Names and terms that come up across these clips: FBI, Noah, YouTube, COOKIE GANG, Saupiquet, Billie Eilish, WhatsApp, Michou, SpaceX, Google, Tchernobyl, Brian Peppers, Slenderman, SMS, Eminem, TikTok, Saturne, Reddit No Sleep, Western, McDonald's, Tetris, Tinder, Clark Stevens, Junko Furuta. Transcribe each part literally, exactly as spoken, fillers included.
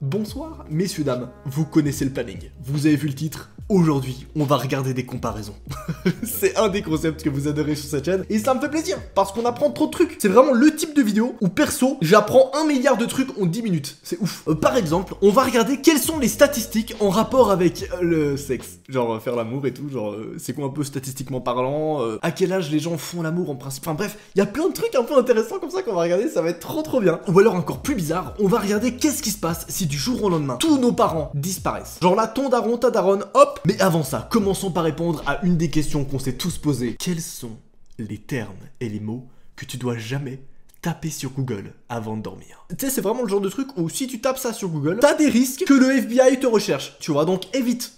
Bonsoir, messieurs, dames, vous connaissez le planning, vous avez vu le titre, aujourd'hui on va regarder des comparaisons. C'est un des concepts que vous adorez sur cette chaîne et ça me fait plaisir parce qu'on apprend trop de trucs. C'est vraiment le type de vidéo où perso, j'apprends un milliard de trucs en dix minutes, c'est ouf. Euh, par exemple, on va regarder quelles sont les statistiques en rapport avec euh, le sexe, genre euh, faire l'amour et tout, genre euh, c'est quoi un peu statistiquement parlant, euh, à quel âge les gens font l'amour en principe, enfin bref, il y a plein de trucs un peu intéressants comme ça qu'on va regarder, ça va être trop trop bien. Ou alors encore plus bizarre, on va regarder qu'est-ce qui se passe si du jour au lendemain, tous nos parents disparaissent. Genre là, ton daron, ta daronne, hop. Mais avant ça, commençons par répondre à une des questions qu'on s'est tous posées. Quels sont les termes et les mots que tu dois jamais taper sur Google avant de dormir? Tu sais, c'est vraiment le genre de truc où si tu tapes ça sur Google, t'as des risques que le F B I te recherche. Tu vois, donc évite.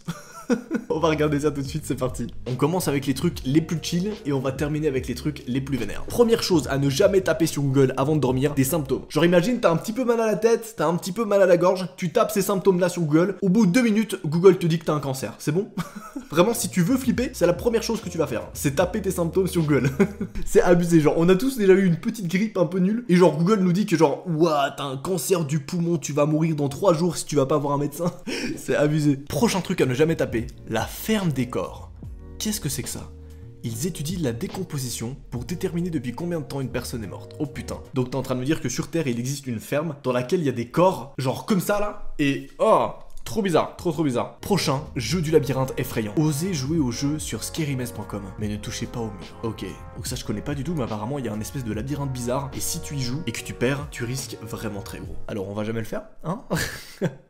On va regarder ça tout de suite, c'est parti. On commence avec les trucs les plus chill et on va terminer avec les trucs les plus vénères. Première chose à ne jamais taper sur Google avant de dormir, des symptômes. Genre imagine t'as un petit peu mal à la tête, t'as un petit peu mal à la gorge, tu tapes ces symptômes là sur Google, au bout de deux minutes, Google te dit que t'as un cancer, c'est bon? Vraiment, si tu veux flipper, c'est la première chose que tu vas faire, c'est taper tes symptômes sur Google. C'est abusé, genre on a tous déjà eu une petite grippe un peu nulle et genre Google nous dit que genre ouah, t'as un cancer du poumon, tu vas mourir dans trois jours si tu vas pas voir un médecin. C'est abusé. Prochain truc à ne jamais taper, la ferme des corps. Qu'est-ce que c'est que ça? Ils étudient la décomposition pour déterminer depuis combien de temps une personne est morte. Oh putain. Donc t'es en train de me dire que sur Terre, il existe une ferme dans laquelle il y a des corps, genre comme ça là, et oh, trop bizarre, trop trop bizarre. Prochain, jeu du labyrinthe effrayant. Osez jouer au jeu sur scarymes point com, mais ne touchez pas au mur. Ok, donc ça je connais pas du tout, mais apparemment il y a un espèce de labyrinthe bizarre, et si tu y joues et que tu perds, tu risques vraiment très gros. Alors on va jamais le faire, hein?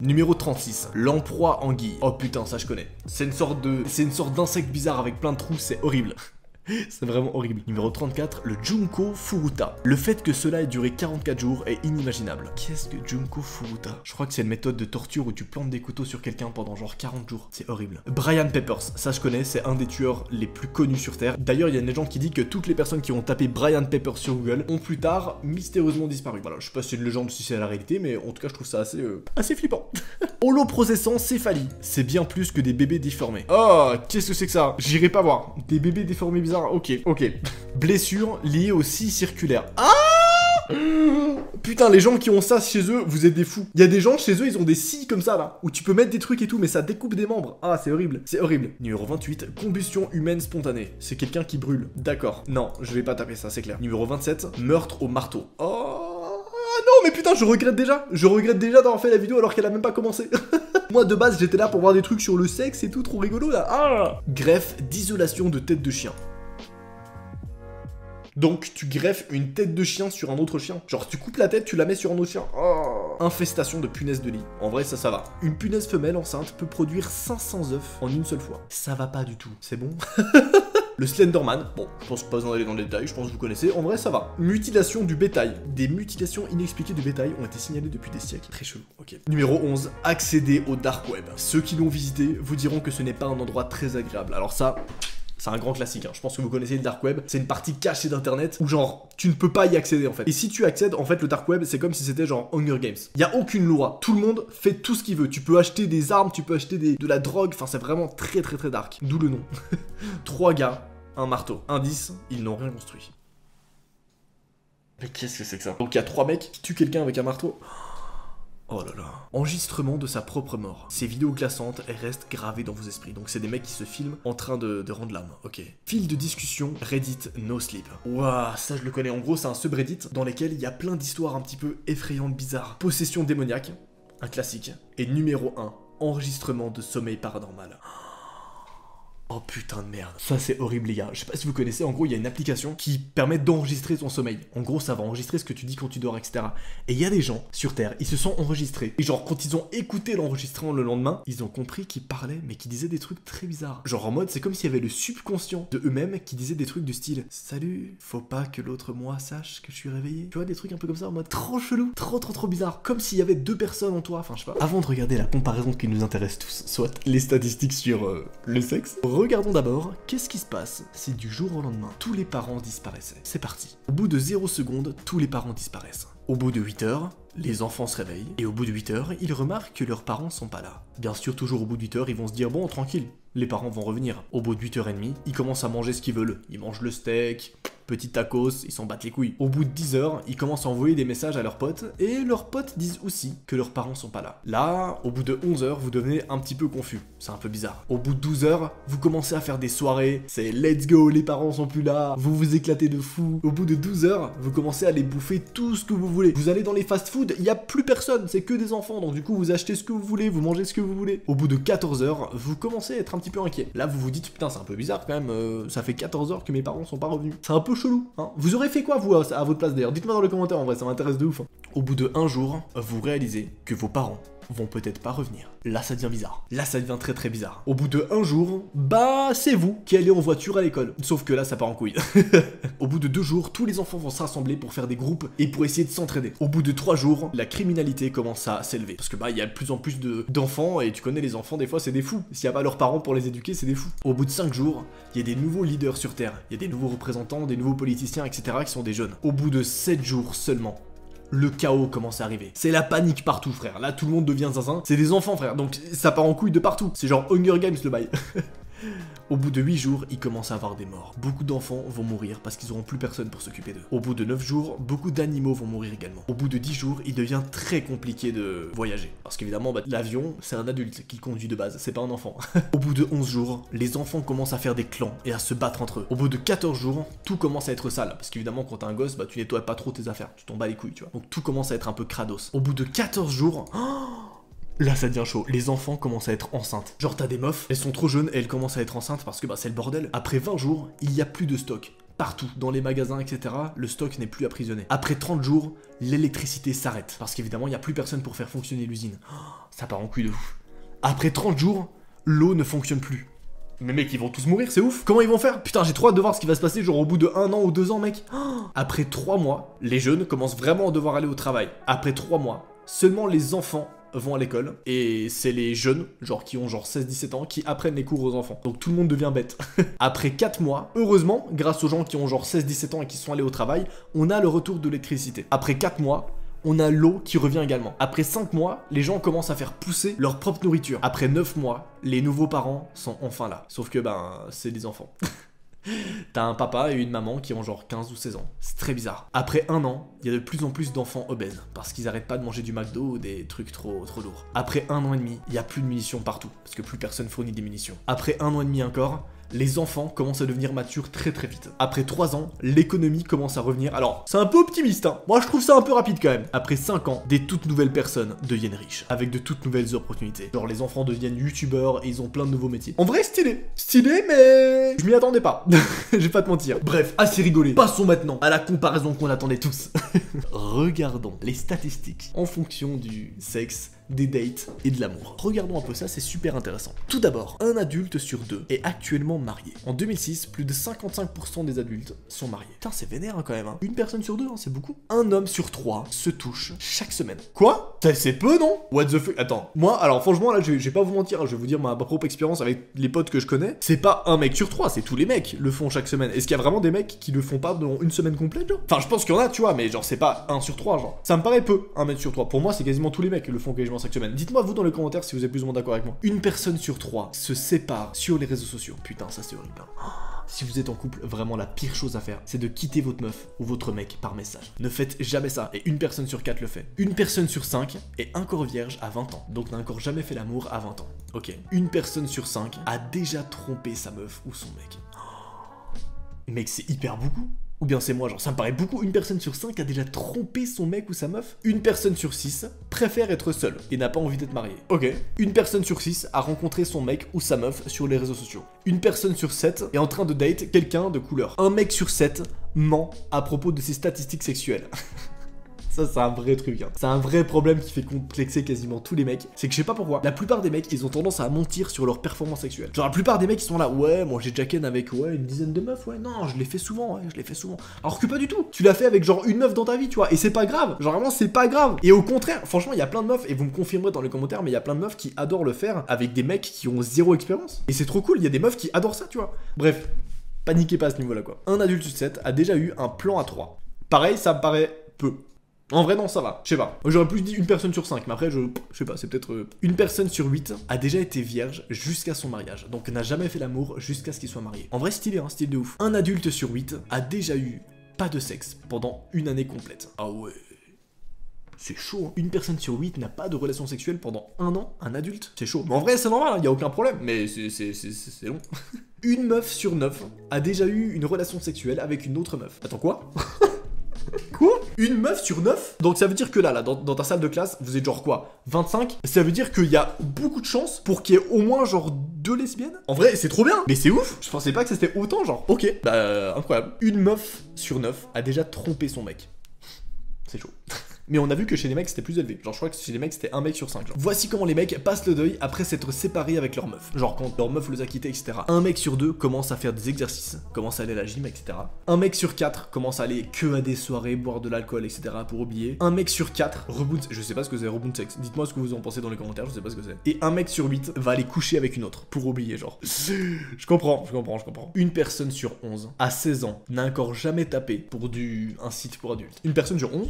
Numéro trente-six, l'emproie anguille. Oh putain, ça je connais. C'est une sorte de... c'est une sorte d'insecte bizarre avec plein de trous, c'est horrible. C'est vraiment horrible. Numéro trente-quatre, le Junko Furuta. Le fait que cela ait duré quarante-quatre jours est inimaginable. Qu'est-ce que Junko Furuta? Je crois que c'est une méthode de torture où tu plantes des couteaux sur quelqu'un pendant genre quarante jours. C'est horrible. Brian Peppers, ça je connais, c'est un des tueurs les plus connus sur Terre. D'ailleurs, il y a des gens qui disent que toutes les personnes qui ont tapé Brian Peppers sur Google ont plus tard mystérieusement disparu. Voilà, je sais pas si c'est une légende, si c'est la réalité, mais en tout cas, je trouve ça assez, euh, assez flippant. Holoprocessant céphalie, c'est bien plus que des bébés déformés. Oh, qu'est-ce que c'est que ça? J'irai pas voir. Des bébés déformés bizarres. Ok, ok. Blessure liée au scie circulaire. Ah! Putain, les gens qui ont ça chez eux, vous êtes des fous. Il y a des gens chez eux, ils ont des scies comme ça là, où tu peux mettre des trucs et tout, mais ça découpe des membres. Ah, c'est horrible, c'est horrible. Numéro vingt-huit, combustion humaine spontanée. C'est quelqu'un qui brûle. D'accord. Non, je vais pas taper ça, c'est clair. Numéro vingt-sept, meurtre au marteau. Oh. Mais putain, je regrette déjà, je regrette déjà d'avoir fait la vidéo alors qu'elle a même pas commencé. Moi de base j'étais là pour voir des trucs sur le sexe et tout, trop rigolo là. Ah, greffe d'isolation de tête de chien. Donc tu greffes une tête de chien sur un autre chien. Genre tu coupes la tête, tu la mets sur un autre chien. Oh. Infestation de punaises de lit. En vrai ça ça va. Une punaise femelle enceinte peut produire cinq cents œufs en une seule fois. Ça va pas du tout, c'est bon. Le Slenderman, bon, je pense pas en aller dans les détails, je pense que vous connaissez, en vrai ça va. Mutilation du bétail. Des mutilations inexpliquées du bétail ont été signalées depuis des siècles. Très chelou, ok. Numéro onze, accéder au dark web. Ceux qui l'ont visité vous diront que ce n'est pas un endroit très agréable. Alors ça... c'est un grand classique, hein. Je pense que vous connaissez le dark web, c'est une partie cachée d'internet où genre tu ne peux pas y accéder en fait. Et si tu accèdes, en fait le dark web c'est comme si c'était genre Hunger Games. Il n'y a aucune loi, tout le monde fait tout ce qu'il veut. Tu peux acheter des armes, tu peux acheter des... de la drogue, enfin c'est vraiment très très très dark. D'où le nom. Trois gars, un marteau. Indice, ils n'ont rien construit. Mais qu'est-ce que c'est que ça? Donc il y a trois mecs qui tuent quelqu'un avec un marteau. Oh là là. Enregistrement de sa propre mort. Ces vidéos glaçantes, elles restent gravées dans vos esprits. Donc c'est des mecs qui se filment en train de, de rendre l'âme. Ok. Fil de discussion, Reddit No Sleep. Waouh, ça je le connais. En gros, c'est un subreddit dans lequel il y a plein d'histoires un petit peu effrayantes, bizarres. Possession démoniaque, un classique. Et numéro un, enregistrement de sommeil paranormal. Oh putain de merde, ça c'est horrible les gars, je sais pas si vous connaissez, en gros il y a une application qui permet d'enregistrer ton sommeil, en gros ça va enregistrer ce que tu dis quand tu dors et cetera. Et il y a des gens sur Terre, ils se sont enregistrés, et genre quand ils ont écouté l'enregistrement le lendemain, ils ont compris qu'ils parlaient mais qu'ils disaient des trucs très bizarres. Genre en mode c'est comme s'il y avait le subconscient de eux-mêmes qui disaient des trucs du style « Salut, faut pas que l'autre moi sache que je suis réveillé ». Tu vois des trucs un peu comme ça en mode trop chelou, trop trop trop bizarre, comme s'il y avait deux personnes en toi, enfin je sais pas. Avant de regarder la comparaison qui nous intéresse tous, soit les statistiques sur euh, le sexe, regardons d'abord qu'est-ce qui se passe si du jour au lendemain tous les parents disparaissaient. C'est parti. Au bout de zéro seconde, tous les parents disparaissent. Au bout de huit heures, les enfants se réveillent et au bout de huit heures, ils remarquent que leurs parents sont pas là. Bien sûr, toujours au bout de huit heures, ils vont se dire bon, tranquille, les parents vont revenir. Au bout de huit heures trente, ils commencent à manger ce qu'ils veulent. Ils mangent le steak, petit tacos, ils s'en battent les couilles. Au bout de dix heures, ils commencent à envoyer des messages à leurs potes, et leurs potes disent aussi que leurs parents sont pas là. Là, au bout de onze heures, vous devenez un petit peu confus, c'est un peu bizarre. Au bout de douze heures, vous commencez à faire des soirées, c'est let's go, les parents sont plus là, vous vous éclatez de fou. Au bout de douze heures, vous commencez à aller bouffer tout ce que vous voulez. Vous allez dans les fast food, il n'y a plus personne, c'est que des enfants, donc du coup vous achetez ce que vous voulez, vous mangez ce que vous voulez. Au bout de quatorze heures, vous commencez à être un petit peu inquiet. Là vous vous dites, putain c'est un peu bizarre quand même, euh, ça fait quatorze heures que mes parents sont pas revenus. C'est un peu chelou, hein. Vous aurez fait quoi vous à, à votre place d'ailleurs? Dites-moi dans le commentaire, en vrai ça m'intéresse de ouf, hein. Au bout de un jour, vous réalisez que vos parents vont peut-être pas revenir. Là ça devient bizarre. Là ça devient très très bizarre. Au bout de un jour, bah c'est vous qui allez en voiture à l'école. Sauf que là ça part en couille. Au bout de deux jours, tous les enfants vont se rassembler pour faire des groupes et pour essayer de s'entraider. Au bout de trois jours, la criminalité commence à s'élever. Parce que bah il y a de plus en plus de d'enfants et tu connais les enfants des fois c'est des fous. S'il n'y a pas leurs parents pour les éduquer c'est des fous. Au bout de cinq jours, il y a des nouveaux leaders sur Terre. Il y a des nouveaux représentants, des nouveaux politiciens etc qui sont des jeunes. Au bout de sept jours seulement, le chaos commence à arriver. C'est la panique partout, frère. Là, tout le monde devient zinzin. C'est des enfants, frère. Donc, ça part en couille de partout. C'est genre Hunger Games, le bail. Au bout de huit jours, il commence à avoir des morts. Beaucoup d'enfants vont mourir parce qu'ils n'auront plus personne pour s'occuper d'eux. Au bout de neuf jours, beaucoup d'animaux vont mourir également. Au bout de dix jours, il devient très compliqué de voyager. Parce qu'évidemment, bah, l'avion, c'est un adulte qui conduit de base, c'est pas un enfant. Au bout de onze jours, les enfants commencent à faire des clans et à se battre entre eux. Au bout de quatorze jours, tout commence à être sale. Parce qu'évidemment, quand t'es un gosse, bah, tu nettoies pas trop tes affaires. Tu t'en bats les couilles, tu vois. Donc tout commence à être un peu crados. Au bout de quatorze jours... Oh, là ça devient chaud, les enfants commencent à être enceintes. Genre t'as des meufs, elles sont trop jeunes et elles commencent à être enceintes parce que bah c'est le bordel. Après vingt jours, il n'y a plus de stock. Partout, dans les magasins, et cetera, le stock n'est plus apprisionné. Après trente jours, l'électricité s'arrête. Parce qu'évidemment, il n'y a plus personne pour faire fonctionner l'usine. Oh, ça part en couille de ouf. Après trente jours, l'eau ne fonctionne plus. Mais mec, ils vont tous mourir, c'est ouf. Comment ils vont faire? Putain, j'ai trop hâte de voir ce qui va se passer, genre au bout de un an ou deux ans, mec. Oh, après trois mois, les jeunes commencent vraiment à devoir aller au travail. Après trois mois, seulement les enfants vont à l'école, et c'est les jeunes, genre qui ont genre seize dix-sept ans, qui apprennent les cours aux enfants. Donc tout le monde devient bête. Après quatre mois, heureusement, grâce aux gens qui ont genre seize dix-sept ans et qui sont allés au travail, on a le retour de l'électricité. Après quatre mois, on a l'eau qui revient également. Après cinq mois, les gens commencent à faire pousser leur propre nourriture. Après neuf mois, les nouveaux parents sont enfin là. Sauf que ben, c'est des enfants. T'as un papa et une maman qui ont genre quinze ou seize ans. C'est très bizarre. Après un an, il y a de plus en plus d'enfants obèses parce qu'ils arrêtent pas de manger du McDo ou des trucs trop trop lourds. Après un an et demi, il y a plus de munitions partout parce que plus personne fournit des munitions. Après un an et demi encore, les enfants commencent à devenir matures très très vite. Après trois ans, l'économie commence à revenir. Alors, c'est un peu optimiste, hein. Moi, je trouve ça un peu rapide quand même. Après cinq ans, des toutes nouvelles personnes deviennent riches, avec de toutes nouvelles opportunités. Genre, les enfants deviennent youtubeurs et ils ont plein de nouveaux métiers. En vrai, stylé. Stylé, mais... je m'y attendais pas. Je vais pas te mentir. Bref, assez rigolé. Passons maintenant à la comparaison qu'on attendait tous. Regardons les statistiques en fonction du sexe, des dates et de l'amour. Regardons un peu ça, c'est super intéressant. Tout d'abord, un adulte sur deux est actuellement marié. En deux mille six, plus de cinquante-cinq pour cent des adultes sont mariés. Putain, c'est vénère hein, quand même. Hein. Une personne sur deux, hein, c'est beaucoup. Un homme sur trois se touche chaque semaine. Quoi? C'est peu, non? What the fuck? Attends, moi, alors franchement, là, je, je vais pas vous mentir, hein, je vais vous dire ma propre expérience avec les potes que je connais. C'est pas un mec sur trois, c'est tous les mecs le font chaque semaine. Est-ce qu'il y a vraiment des mecs qui le font pas dans une semaine complète, genre? Enfin, je pense qu'il y en a, tu vois, mais genre, c'est pas un sur trois, genre. Ça me paraît peu, un mec sur trois. Pour moi, c'est quasiment tous les mecs qui le font quasiment chaque semaine. Dites-moi vous dans les commentaires si vous êtes plus ou moins d'accord avec moi. Une personne sur trois se sépare sur les réseaux sociaux. Putain, ça c'est horrible. Oh, si vous êtes en couple, vraiment la pire chose à faire, c'est de quitter votre meuf ou votre mec par message. Ne faites jamais ça. Et une personne sur quatre le fait. Une personne sur cinq est encore vierge à vingt ans. Donc n'a encore jamais fait l'amour à vingt ans. Ok. Une personne sur cinq a déjà trompé sa meuf ou son mec. Oh, mec, c'est hyper beaucoup. Ou bien c'est moi, genre ça me paraît beaucoup. Une personne sur cinq a déjà trompé son mec ou sa meuf. Une personne sur six préfère être seule et n'a pas envie d'être mariée. Ok. Une personne sur six a rencontré son mec ou sa meuf sur les réseaux sociaux. Une personne sur sept est en train de date quelqu'un de couleur. Un mec sur sept ment à propos de ses statistiques sexuelles. Ça, c'est un vrai truc, hein. C'est un vrai problème qui fait complexer quasiment tous les mecs. C'est que je sais pas pourquoi, la plupart des mecs, ils ont tendance à mentir sur leur performance sexuelle. Genre, la plupart des mecs, ils sont là, ouais, moi j'ai déjà ken avec, ouais, une dizaine de meufs, ouais, non, je l'ai fait souvent, ouais, je l'ai fait souvent. Alors que pas du tout, tu l'as fait avec genre une meuf dans ta vie, tu vois, et c'est pas grave, genre vraiment, c'est pas grave. Et au contraire, franchement, il y a plein de meufs, et vous me confirmerez dans les commentaires, mais il y a plein de meufs qui adorent le faire avec des mecs qui ont zéro expérience. Et c'est trop cool, il y a des meufs qui adorent ça, tu vois. Bref, paniquez pas à ce niveau-là, quoi. Un adulte sur sept a déjà eu un plan à trois. Pareil, ça me paraît peu. En vrai non, ça va, je sais pas. J'aurais plus dit une personne sur cinq, mais après je, je sais pas, c'est peut-être... Une personne sur huit a déjà été vierge jusqu'à son mariage, donc n'a jamais fait l'amour jusqu'à ce qu'il soit marié. En vrai stylé, hein, style de ouf. Un adulte sur huit a déjà eu pas de sexe pendant une année complète. Ah ouais... C'est chaud, hein. Une personne sur huit n'a pas de relation sexuelle pendant un an, un adulte. C'est chaud. Mais en vrai, c'est normal, il n'y a aucun problème. Mais c'est long. Une meuf sur neuf a déjà eu une relation sexuelle avec une autre meuf. Attends, quoi? Quoi? Une meuf sur neuf? Donc ça veut dire que là, là dans, dans ta salle de classe, vous êtes genre quoi, vingt-cinq? Ça veut dire qu'il y a beaucoup de chances pour qu'il y ait au moins genre deux lesbiennes? En vrai, c'est trop bien! Mais c'est ouf! Je pensais pas que c'était autant, genre. Ok, bah euh, incroyable. Une meuf sur neuf a déjà trompé son mec. C'est chaud. Mais on a vu que chez les mecs c'était plus élevé. Genre je crois que chez les mecs c'était un mec sur cinq. Genre. Voici comment les mecs passent le deuil après s'être séparés avec leur meuf. Genre quand leur meuf les a quittés, et cetera. Un mec sur deux commence à faire des exercices, commence à aller à la gym, et cetera. Un mec sur quatre commence à aller que à des soirées, boire de l'alcool, et cetera. pour oublier. Un mec sur quatre rebound, je sais pas ce que c'est rebound sexe. Dites-moi ce que vous en pensez dans les commentaires, je sais pas ce que c'est. Et un mec sur huit va aller coucher avec une autre pour oublier, genre. Je comprends, je comprends, je comprends. Une personne sur onze à seize ans n'a encore jamais tapé pour du un site pour adultes. Une personne sur onze.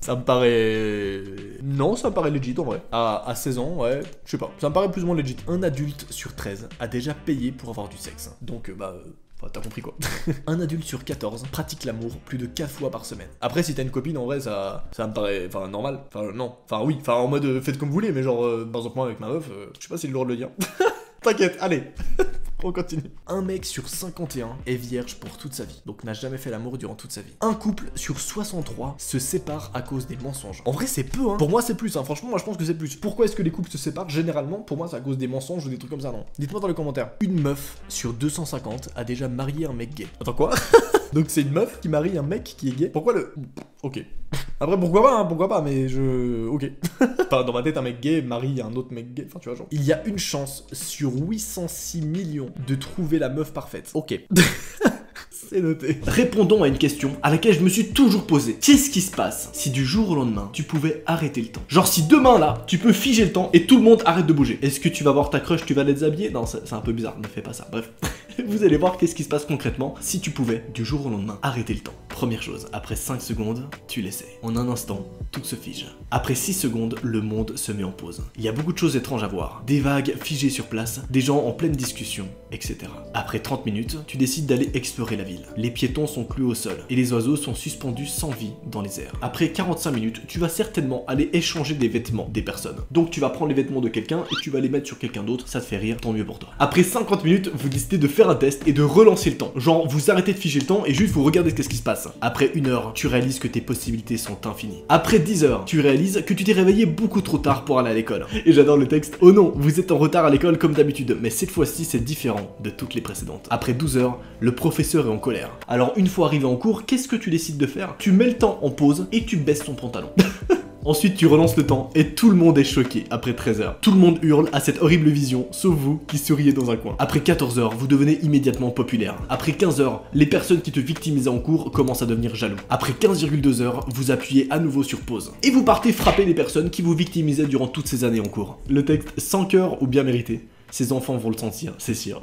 Ça me paraît... Non, ça me paraît legit en vrai. À, à seize ans, ouais, je sais pas. Ça me paraît plus ou moins legit. Un adulte sur treize a déjà payé pour avoir du sexe. Donc, bah... Euh... Enfin, t'as compris quoi. Un adulte sur quatorze pratique l'amour plus de quatre fois par semaine. Après, si t'as une copine, en vrai, ça, ça me paraît enfin normal. Enfin, non. Enfin, oui. Enfin, en mode, euh, faites comme vous voulez. Mais genre, euh, par exemple, moi, avec ma meuf, euh, je sais pas si j'ai le droit de le dire. T'inquiète, allez. On continue. Un mec sur cinquante et un est vierge pour toute sa vie, donc n'a jamais fait l'amour durant toute sa vie. Un couple sur soixante-trois se sépare à cause des mensonges. En vrai c'est peu hein. Pour moi c'est plus hein, franchement moi je pense que c'est plus. Pourquoi est-ce que les couples se séparent? Généralement pour moi c'est à cause des mensonges ou des trucs comme ça, non? Dites-moi dans les commentaires. Une meuf sur deux cent cinquante a déjà marié un mec gay. Attends quoi? Donc c'est une meuf qui marie un mec qui est gay. Pourquoi le... Ok. Après pourquoi pas hein, pourquoi pas, mais je... Ok. Enfin dans ma tête un mec gay marie un autre mec gay, enfin tu vois genre. Il y a une chance sur huit cent six millions de trouver la meuf parfaite. Ok. C'est noté. Répondons à une question à laquelle je me suis toujours posée. Qu'est-ce qui se passe si du jour au lendemain tu pouvais arrêter le temps? Genre si demain là tu peux figer le temps et tout le monde arrête de bouger. Est-ce que tu vas voir ta crush, tu vas la déshabiller? Non c'est un peu bizarre, ne fais pas ça, bref. Vous allez voir qu'est-ce qui se passe concrètement si tu pouvais du jour au lendemain arrêter le temps. Première chose, après cinq secondes, tu l'essaies. En un instant, tout se fige. Après six secondes, le monde se met en pause. Il y a beaucoup de choses étranges à voir. Des vagues figées sur place, des gens en pleine discussion, et cetera. Après trente minutes, tu décides d'aller explorer la ville. Les piétons sont cloués au sol et les oiseaux sont suspendus sans vie dans les airs. Après quarante-cinq minutes, tu vas certainement aller échanger des vêtements des personnes. Donc tu vas prendre les vêtements de quelqu'un et tu vas les mettre sur quelqu'un d'autre, ça te fait rire, tant mieux pour toi. Après cinquante minutes, vous décidez de faire un test et de relancer le temps. Genre vous arrêtez de figer le temps et juste vous regardez qu'est-ce qui se passe. Après une heure, tu réalises que tes possibilités sont infinies. Après dix heures, tu réalises que tu t'es réveillé beaucoup trop tard pour aller à l'école. Et j'adore le texte. Oh non, vous êtes en retard à l'école comme d'habitude, mais cette fois-ci c'est différent de toutes les précédentes. Après douze heures, le professeur est en colère. Alors une fois arrivé en cours, qu'est-ce que tu décides de faire? Tu mets le temps en pause et tu baisses ton pantalon. Ensuite, tu relances le temps et tout le monde est choqué après treize heures. Tout le monde hurle à cette horrible vision, sauf vous qui souriez dans un coin. Après quatorze heures, vous devenez immédiatement populaire. Après quinze heures, les personnes qui te victimisaient en cours commencent à devenir jaloux. Après quinze virgule deux heures, vous appuyez à nouveau sur pause. Et vous partez frapper les personnes qui vous victimisaient durant toutes ces années en cours. Le texte sans cœur ou bien mérité. Ces enfants vont le sentir, c'est sûr.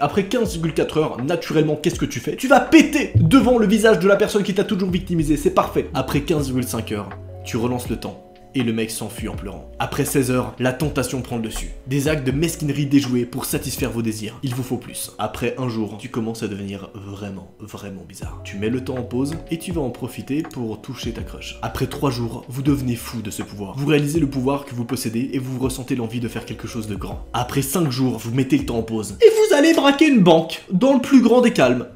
Après quinze virgule quatre heures, naturellement, qu'est-ce que tu fais? Tu vas péter devant le visage de la personne qui t'a toujours victimisé, c'est parfait. Après quinze virgule cinq heures, tu relances le temps. Et le mec s'enfuit en pleurant. Après seize heures, la tentation prend le dessus. Des actes de mesquinerie déjoués pour satisfaire vos désirs. Il vous faut plus. Après un jour, tu commences à devenir vraiment, vraiment bizarre. Tu mets le temps en pause et tu vas en profiter pour toucher ta crush. Après trois jours, vous devenez fou de ce pouvoir. Vous réalisez le pouvoir que vous possédez et vous ressentez l'envie de faire quelque chose de grand. Après cinq jours, vous mettez le temps en pause. Et vous allez braquer une banque dans le plus grand des calmes.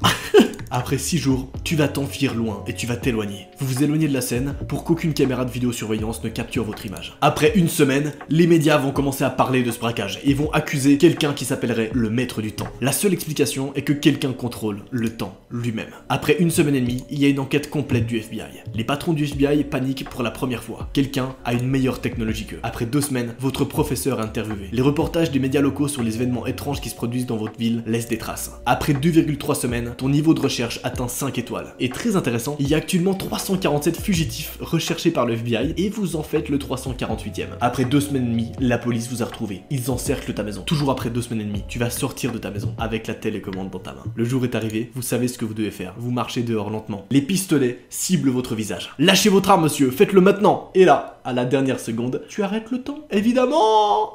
Après six jours, tu vas t'enfuir loin et tu vas t'éloigner. Vous vous éloignez de la scène pour qu'aucune caméra de vidéosurveillance ne capture votre image. Après une semaine, les médias vont commencer à parler de ce braquage et vont accuser quelqu'un qui s'appellerait le maître du temps. La seule explication est que quelqu'un contrôle le temps lui-même. Après une semaine et demie, il y a une enquête complète du F B I. Les patrons du F B I paniquent pour la première fois. Quelqu'un a une meilleure technologie qu'eux. Après deux semaines, votre professeur est interviewé. Les reportages des médias locaux sur les événements étranges qui se produisent dans votre ville laissent des traces. Après deux virgule trois semaines, ton niveau de recherche recherche atteint cinq étoiles. Et très intéressant, il y a actuellement trois cent quarante-sept fugitifs recherchés par le F B I et vous en faites le trois cent quarante-huitième. Après deux semaines et demie, la police vous a retrouvé. Ils encerclent ta maison. Toujours après deux semaines et demie, tu vas sortir de ta maison avec la télécommande dans ta main. Le jour est arrivé, vous savez ce que vous devez faire. Vous marchez dehors lentement. Les pistolets ciblent votre visage. Lâchez votre arme, monsieur, faites-le maintenant. Et là, à la dernière seconde, tu arrêtes le temps. Évidemment.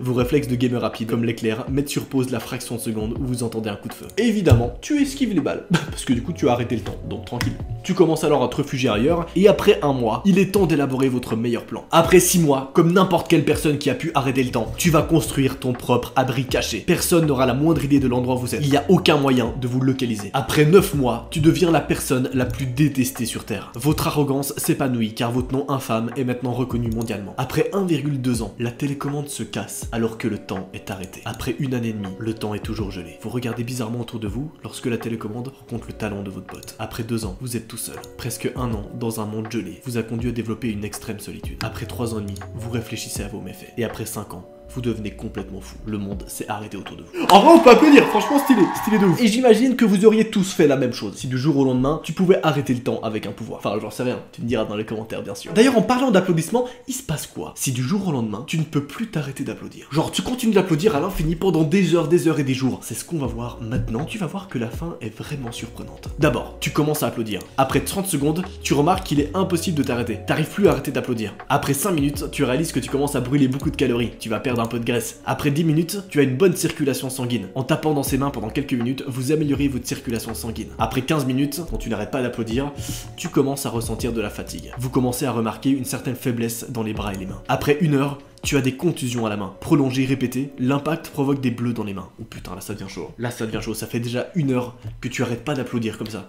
Vos réflexes de gamer rapide, comme l'éclair, mettent sur pause la fraction de seconde où vous entendez un coup de feu. Évidemment, tu esquives les balles, parce que du coup tu as arrêté le temps, donc tranquille. Tu commences alors à te réfugier ailleurs, et après un mois, il est temps d'élaborer votre meilleur plan. Après six mois, comme n'importe quelle personne qui a pu arrêter le temps, tu vas construire ton propre abri caché. Personne n'aura la moindre idée de l'endroit où vous êtes. Il n'y a aucun moyen de vous localiser. Après neuf mois, tu deviens la personne la plus détestée sur Terre. Votre arrogance s'épanouit, car votre nom infâme est maintenant reconnu mondialement. Après un virgule deux ans, la télécommande se casse, alors que le temps est arrêté. Après une année et demie, le temps est toujours gelé. Vous regardez bizarrement autour de vous lorsque la télécommande rencontre le talon de votre pote. Après deux ans, vous êtes tout seul. Presque un an dans un monde gelé vous a conduit à développer une extrême solitude. Après trois ans et demi, vous réfléchissez à vos méfaits. Et après cinq ans, vous devenez complètement fou. Le monde s'est arrêté autour de vous. En vrai, on peut applaudir. Franchement, stylé. Stylé de ouf. Et j'imagine que vous auriez tous fait la même chose si du jour au lendemain, tu pouvais arrêter le temps avec un pouvoir. Enfin, j'en sais rien. Tu me diras dans les commentaires, bien sûr. D'ailleurs, en parlant d'applaudissements, il se passe quoi si du jour au lendemain, tu ne peux plus t'arrêter d'applaudir? Genre, tu continues d'applaudir à l'infini pendant des heures, des heures et des jours. C'est ce qu'on va voir maintenant. Tu vas voir que la fin est vraiment surprenante. D'abord, tu commences à applaudir. Après trente secondes, tu remarques qu'il est impossible de t'arrêter. T'arrives plus à arrêter d'applaudir. Après cinq minutes, tu réalises que tu commences à brûler beaucoup de calories. Tu vas perdre un peu de graisse. Après dix minutes, tu as une bonne circulation sanguine. En tapant dans ses mains pendant quelques minutes, vous améliorez votre circulation sanguine. Après quinze minutes, quand tu n'arrêtes pas d'applaudir, tu commences à ressentir de la fatigue. Vous commencez à remarquer une certaine faiblesse dans les bras et les mains. Après une heure, tu as des contusions à la main. Prolongées, répétées, l'impact provoque des bleus dans les mains. Oh putain, là ça devient chaud. Là ça devient chaud, ça fait déjà une heure que tu arrêtes pas d'applaudir comme ça.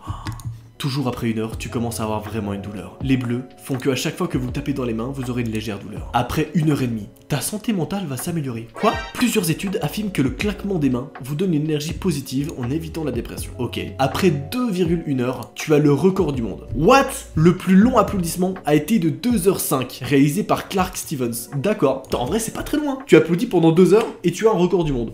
Toujours après une heure, tu commences à avoir vraiment une douleur. Les bleus font que à chaque fois que vous tapez dans les mains, vous aurez une légère douleur. Après une heure et demie, ta santé mentale va s'améliorer. Quoi? Plusieurs études affirment que le claquement des mains vous donne une énergie positive en évitant la dépression. Ok. Après deux virgule une heures, tu as le record du monde. What? Le plus long applaudissement a été de deux heures cinq, réalisé par Clark Stevens. D'accord. En vrai, c'est pas très loin. Tu applaudis pendant deux heures et tu as un record du monde.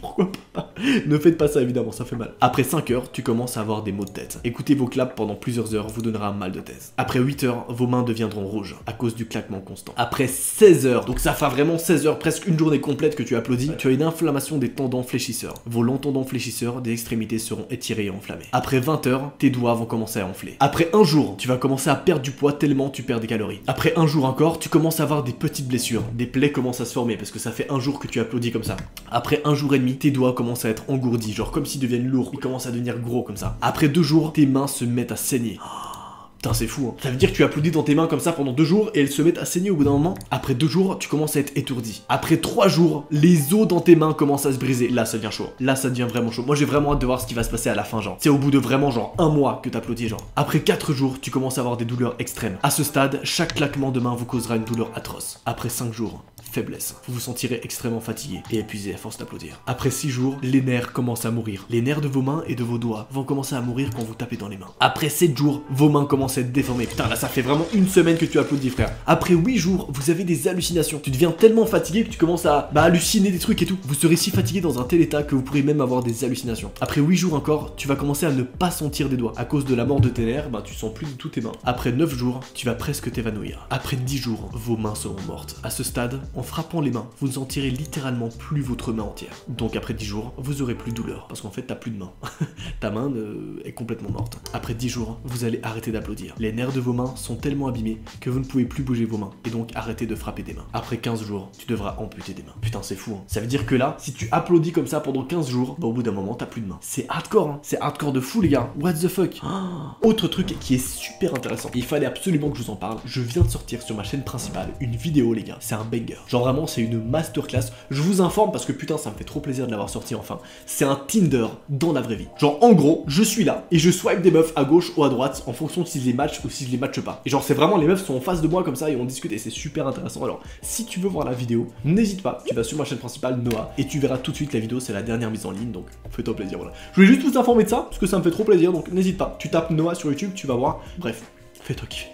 Pourquoi pas? Ne faites pas ça, évidemment, ça fait mal. Après cinq heures, tu commences à avoir des maux de tête. Écoutez vos claps pendant plusieurs heures vous donnera un mal de tête. Après huit heures, vos mains deviendront rouges à cause du claquement constant. Après seize heures, donc ça fera vraiment seize heures, presque une journée complète que tu applaudis, tu as une inflammation des tendons fléchisseurs. Vos longs tendons fléchisseurs des extrémités seront étirés et enflammés. Après vingt heures, tes doigts vont commencer à enfler. Après un jour, tu vas commencer à perdre du poids tellement tu perds des calories. Après un jour encore, tu commences à avoir des petites blessures. Des plaies commencent à se former parce que ça fait un jour que tu applaudis comme ça. Après un jour et demi, tes doigts commencent à être engourdis, genre comme s'ils deviennent lourds, ils commencent à devenir gros comme ça. Après deux jours, tes mains se mettent à saigner. Putain, c'est fou, hein. Ça veut dire que tu applaudis dans tes mains comme ça pendant deux jours et elles se mettent à saigner au bout d'un moment. Après deux jours, tu commences à être étourdi. Après trois jours, les os dans tes mains commencent à se briser. Là, ça devient chaud. Là, ça devient vraiment chaud. Moi, j'ai vraiment hâte de voir ce qui va se passer à la fin, genre. C'est au bout de vraiment, genre, un mois que t'applaudis, genre. Après quatre jours, tu commences à avoir des douleurs extrêmes. À ce stade, chaque claquement de main vous causera une douleur atroce. Après cinq jours, faiblesse. Vous vous sentirez extrêmement fatigué et épuisé à force d'applaudir. Après six jours, les nerfs commencent à mourir. Les nerfs de vos mains et de vos doigts vont commencer à mourir quand vous tapez dans les mains. Après sept jours, vos mains commencent à être déformées. Putain, là ça fait vraiment une semaine que tu applaudis, frère. Après huit jours, vous avez des hallucinations. Tu deviens tellement fatigué que tu commences à bah, halluciner des trucs et tout. Vous serez si fatigué dans un tel état que vous pourrez même avoir des hallucinations. Après huit jours encore, tu vas commencer à ne pas sentir des doigts. À cause de la mort de tes nerfs, bah, tu sens plus du tout tes mains. Après neuf jours, tu vas presque t'évanouir. Après dix jours, vos mains seront mortes. À ce stade, en frappant les mains, vous ne sentirez littéralement plus votre main entière. Donc après dix jours, vous aurez plus de douleur. Parce qu'en fait, t'as plus de main. Ta main euh, est complètement morte. Après dix jours, vous allez arrêter d'applaudir. Les nerfs de vos mains sont tellement abîmés que vous ne pouvez plus bouger vos mains. Et donc arrêtez de frapper des mains. Après quinze jours, tu devras amputer des mains. Putain, c'est fou, hein. Ça veut dire que là, si tu applaudis comme ça pendant quinze jours, bah, au bout d'un moment, t'as plus de mains. C'est hardcore, hein. C'est hardcore de fou, les gars. What the fuck? Ah, autre truc qui est super intéressant. Il fallait absolument que je vous en parle. Je viens de sortir sur ma chaîne principale une vidéo, les gars. C'est un banger. Genre vraiment c'est une masterclass. Je vous informe parce que putain ça me fait trop plaisir de l'avoir sorti enfin. C'est un Tinder dans la vraie vie. Genre en gros je suis là et je swipe des meufs à gauche ou à droite en fonction de si je les match ou si je les match pas. Et genre c'est vraiment les meufs sont en face de moi comme ça et on discute et c'est super intéressant. Alors si tu veux voir la vidéo n'hésite pas, tu vas sur ma chaîne principale Noah et tu verras tout de suite la vidéo, c'est la dernière mise en ligne donc fais-toi plaisir voilà. Je voulais juste vous informer de ça parce que ça me fait trop plaisir donc n'hésite pas. Tu tapes Noah sur YouTube, tu vas voir. Bref. faites-toi kiffer.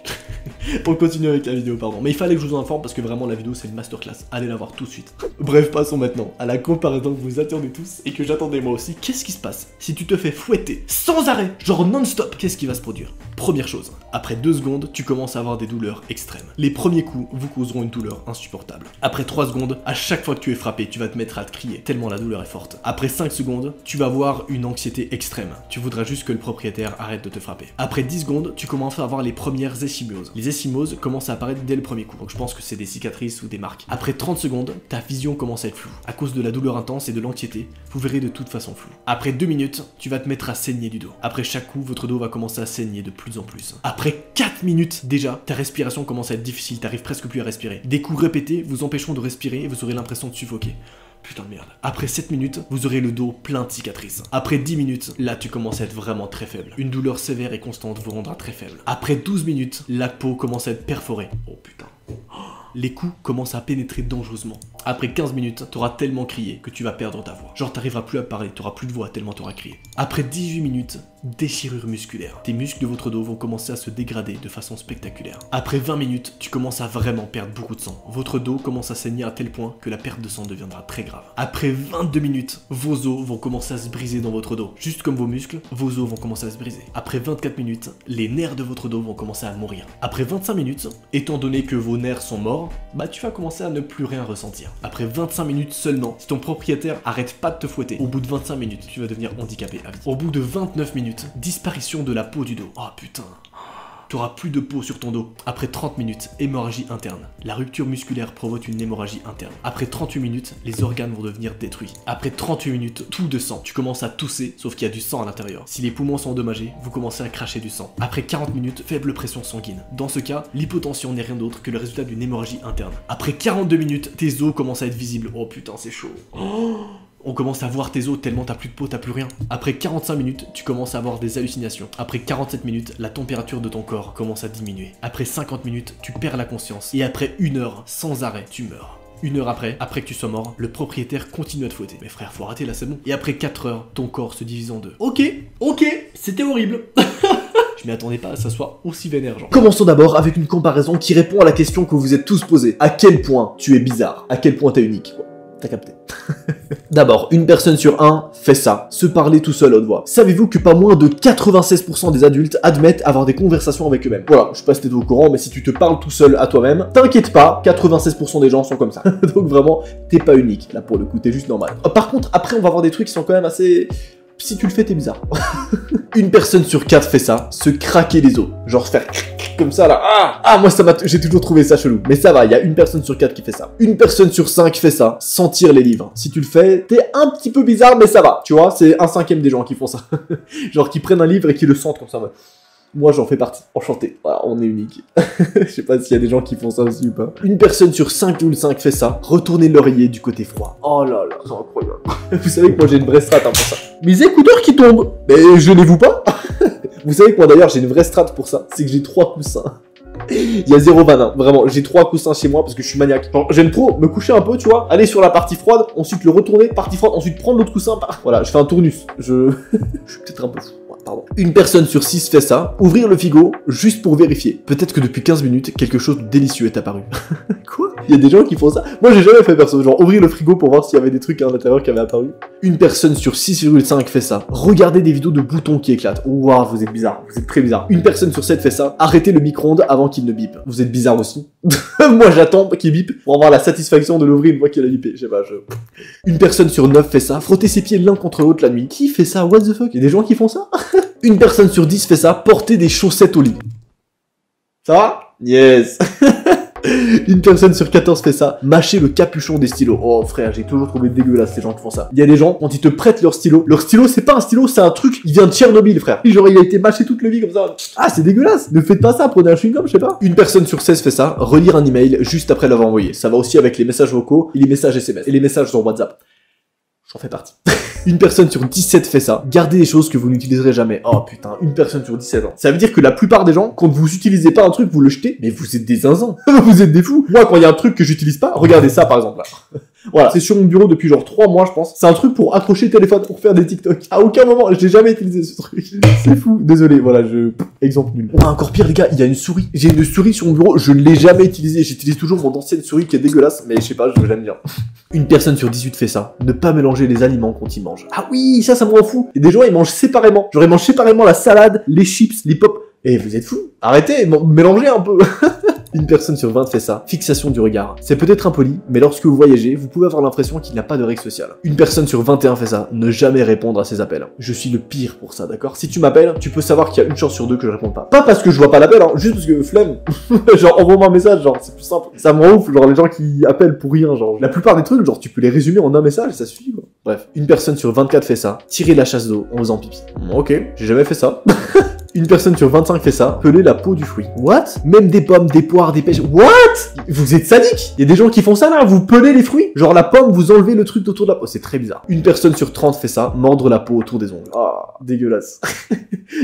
On continue avec la vidéo, pardon. Mais il fallait que je vous en informe parce que vraiment la vidéo c'est une masterclass. Allez la voir tout de suite. Bref, passons maintenant à la comparaison que vous attendez tous et que j'attendais moi aussi. Qu'est-ce qui se passe si tu te fais fouetter sans arrêt, genre non-stop? Qu'est-ce qui va se produire? Première chose, après deux secondes, tu commences à avoir des douleurs extrêmes. Les premiers coups vous causeront une douleur insupportable. Après trois secondes, à chaque fois que tu es frappé, tu vas te mettre à te crier tellement la douleur est forte. Après cinq secondes, tu vas avoir une anxiété extrême. Tu voudras juste que le propriétaire arrête de te frapper. Après dix secondes, tu commences à avoir les premières eschymoses. Les eschymoses commencent à apparaître dès le premier coup. Donc je pense que c'est des cicatrices ou des marques. Après trente secondes, ta vision commence à être floue. À cause de la douleur intense et de l'anxiété, vous verrez de toute façon flou. Après deux minutes, tu vas te mettre à saigner du dos. Après chaque coup, votre dos va commencer à saigner de plus en plus. Après quatre minutes déjà, ta respiration commence à être difficile, t'arrives presque plus à respirer. Des coups répétés vous empêcheront de respirer et vous aurez l'impression de suffoquer. Putain de merde. Après sept minutes, vous aurez le dos plein de cicatrices. Après dix minutes, là tu commences à être vraiment très faible. Une douleur sévère et constante vous rendra très faible. Après douze minutes, la peau commence à être perforée. Oh putain. Les coups commencent à pénétrer dangereusement. Après quinze minutes, t'auras tellement crié que tu vas perdre ta voix. Genre t'arriveras plus à parler, t'auras plus de voix tellement t'auras crié. Après dix-huit minutes, déchirure musculaire. Tes muscles de votre dos vont commencer à se dégrader de façon spectaculaire. Après vingt minutes, tu commences à vraiment perdre beaucoup de sang. Votre dos commence à saigner à tel point que la perte de sang deviendra très grave. Après vingt-deux minutes, vos os vont commencer à se briser dans votre dos. Juste comme vos muscles, vos os vont commencer à se briser. Après vingt-quatre minutes, les nerfs de votre dos vont commencer à mourir. Après vingt-cinq minutes, étant donné que vos nerfs sont morts, bah tu vas commencer à ne plus rien ressentir. Après vingt-cinq minutes seulement, si ton propriétaire arrête pas de te fouetter, au bout de vingt-cinq minutes, tu vas devenir handicapé à vie. Au bout de vingt-neuf minutes, disparition de la peau du dos. Oh putain. T'auras plus de peau sur ton dos. Après trente minutes, hémorragie interne. La rupture musculaire provoque une hémorragie interne. Après trente-huit minutes, les organes vont devenir détruits. Après trente-huit minutes, tout de sang. Tu commences à tousser, sauf qu'il y a du sang à l'intérieur. Si les poumons sont endommagés, vous commencez à cracher du sang. Après quarante minutes, faible pression sanguine. Dans ce cas, l'hypotension n'est rien d'autre que le résultat d'une hémorragie interne. Après quarante-deux minutes, tes os commencent à être visibles. Oh putain, c'est chaud. Oh, on commence à voir tes os tellement t'as plus de peau, t'as plus rien. Après quarante-cinq minutes, tu commences à avoir des hallucinations. Après quarante-sept minutes, la température de ton corps commence à diminuer. Après cinquante minutes, tu perds la conscience. Et après une heure, sans arrêt, tu meurs. Une heure après, après que tu sois mort, le propriétaire continue à te fouetter. Mais frère, faut arrêter là, c'est bon. Et après quatre heures, ton corps se divise en deux. Ok, ok, c'était horrible. Je m'y attendais pas à ça soit aussi vénère, genre. Commençons d'abord avec une comparaison qui répond à la question que vous êtes tous posée. À quel point tu es bizarre? À quel point t'es unique? T'as capté. D'abord, une personne sur un fait ça, se parler tout seul à haute voix. Savez-vous que pas moins de quatre-vingt-seize pour cent des adultes admettent avoir des conversations avec eux-mêmes? Voilà, je sais pas si t'es au courant, mais si tu te parles tout seul à toi-même, t'inquiète pas, quatre-vingt-seize pour cent des gens sont comme ça. Donc vraiment, t'es pas unique. Là, pour le coup, t'es juste normal. Par contre, après, on va voir des trucs qui sont quand même assez... Si tu le fais, t'es bizarre. Une personne sur quatre fait ça, se craquer les os. Genre faire comme ça là. Ah, ah moi ça m'a... J'ai toujours trouvé ça chelou. Mais ça va, il y a une personne sur quatre qui fait ça. Une personne sur cinq fait ça, sentir les livres. Si tu le fais, t'es un petit peu bizarre, mais ça va. Tu vois, c'est un cinquième des gens qui font ça. Genre qui prennent un livre et qui le sentent comme ça. Ouais. Moi j'en fais partie, enchanté, voilà, on est unique. Je sais pas s'il y a des gens qui font ça aussi ou pas. Une personne sur cinq virgule cinq fait ça, retourner l'oreiller du côté froid. Oh là là, c'est incroyable. Vous savez que moi j'ai une vraie strat hein, pour ça. Mes écouteurs qui tombent, mais je les vous pas. Vous savez que moi d'ailleurs j'ai une vraie strat pour ça, c'est que j'ai trois coussins. Il y a zéro banin, vraiment, j'ai trois coussins chez moi parce que je suis maniaque. J'aime trop me coucher un peu, tu vois, aller sur la partie froide, ensuite le retourner, partie froide, ensuite prendre l'autre coussin. Bah, voilà, je fais un tournus, je, je suis peut-être un peu fou. Pardon. Une personne sur six fait ça, ouvrir le frigo juste pour vérifier. Peut-être que depuis quinze minutes, quelque chose de délicieux est apparu. Quoi? Il y a des gens qui font ça? Moi j'ai jamais fait perso, genre ouvrir le frigo pour voir s'il y avait des trucs à l'intérieur qui avaient apparu. Une personne sur six virgule cinq fait ça, regarder des vidéos de boutons qui éclatent. Waouh, vous êtes bizarre, vous êtes très bizarre. Une personne sur sept fait ça, arrêter le micro-ondes avant qu'il ne bipe. Vous êtes bizarre aussi. Moi j'attends qu'il bipe pour avoir la satisfaction de l'ouvrir une fois qu'il a bipé. Je sais pas, je... Une personne sur neuf fait ça, frotter ses pieds l'un contre l'autre la nuit. Qui fait ça? What the fuck? Il y a des gens qui font ça? Une personne sur dix fait ça, porter des chaussettes au lit. Ça va? Yes. Une personne sur quatorze fait ça, mâcher le capuchon des stylos. Oh frère, j'ai toujours trouvé dégueulasse ces gens qui font ça. Il y a des gens, quand ils te prêtent leur stylo, leur stylo c'est pas un stylo, c'est un truc, il vient de Tchernobyl frère. Genre il a été mâché toute la vie comme ça. Ah c'est dégueulasse, ne faites pas ça, prenez un chewing-gum, je sais pas. Une personne sur seize fait ça, relire un email juste après l'avoir envoyé. Ça va aussi avec les messages vocaux et les messages S M S et les messages sur WhatsApp. J'en fais partie. une personne sur dix-sept fait ça, gardez des choses que vous n'utiliserez jamais. Oh putain, une personne sur dix-sept ans. Ça veut dire que la plupart des gens, quand vous utilisez pas un truc, vous le jetez, mais vous êtes des zinzins. Vous êtes des fous. Moi, quand il y a un truc que j'utilise pas, regardez ça par exemple là. Voilà, c'est sur mon bureau depuis genre trois mois je pense. C'est un truc pour accrocher le téléphone, pour faire des TikTok. À aucun moment, je l'ai jamais utilisé ce truc. C'est fou, désolé, voilà, je... exemple nul. Oh, encore pire les gars, il y a une souris. J'ai une souris sur mon bureau, je ne l'ai jamais utilisée. J'utilise toujours mon ancienne souris qui est dégueulasse, mais je sais pas, je l'aime bien. Une personne sur dix-huit fait ça. Ne pas mélanger les aliments quand ils mangent. Ah oui, ça, ça me rend fou. Et des gens, ils mangent séparément. J'aurais mangé séparément la salade, les chips, les pop. Et vous êtes fous. Arrêtez, mélangez un peu. Une personne sur vingt fait ça. Fixation du regard. C'est peut-être impoli, mais lorsque vous voyagez, vous pouvez avoir l'impression qu'il n'y a pas de règle sociale. Une personne sur vingt-et-un fait ça. Ne jamais répondre à ses appels. Je suis le pire pour ça, d'accord? Si tu m'appelles, tu peux savoir qu'il y a une chance sur deux que je réponds pas. Pas parce que je vois pas l'appel, hein, juste parce que flemme. Genre envoie-moi un message, genre c'est plus simple. Ça me rend ouf, genre les gens qui appellent pour rien, genre. La plupart des trucs, genre tu peux les résumer en un message, ça suffit quoi. Bref. Une personne sur vingt-quatre fait ça. Tirer la chasse d'eau en faisant pipi. Ok, j'ai jamais fait ça. Une personne sur vingt-cinq fait ça, peler la peau du fruit. What? Même des pommes, des poires, des pêches. What? Vous êtes sadique. Il y a des gens qui font ça là, vous pelez les fruits. Genre la pomme, vous enlevez le truc autour de la peau. C'est très bizarre. Une personne sur trente fait ça, mordre la peau autour des ongles. Ah, dégueulasse.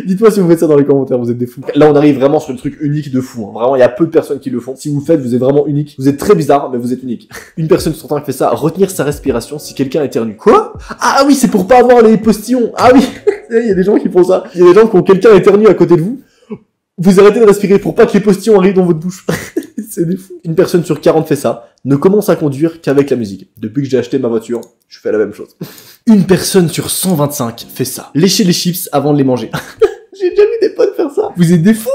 Dites-moi si vous faites ça dans les commentaires, vous êtes des fous. Là, on arrive vraiment sur le truc unique de fou. Hein. Vraiment, il y a peu de personnes qui le font. Si vous faites, vous êtes vraiment unique. Vous êtes très bizarre, mais vous êtes unique. Une personne sur trente fait ça, retenir sa respiration si quelqu'un éternue. Quoi? Ah oui, c'est pour pas avoir les postillons. Ah oui. Il y a des gens qui font ça. Il y a des gens qui ont quelqu'un éternu à côté de vous. Vous arrêtez de respirer pour pas que les postillons arrivent dans votre bouche. C'est des fous. Une personne sur quarante fait ça. Ne commence à conduire qu'avec la musique. Depuis que j'ai acheté ma voiture, je fais la même chose. Une personne sur cent vingt-cinq fait ça. Lécher les chips avant de les manger. J'ai déjà vu des potes faire ça. Vous êtes des fous.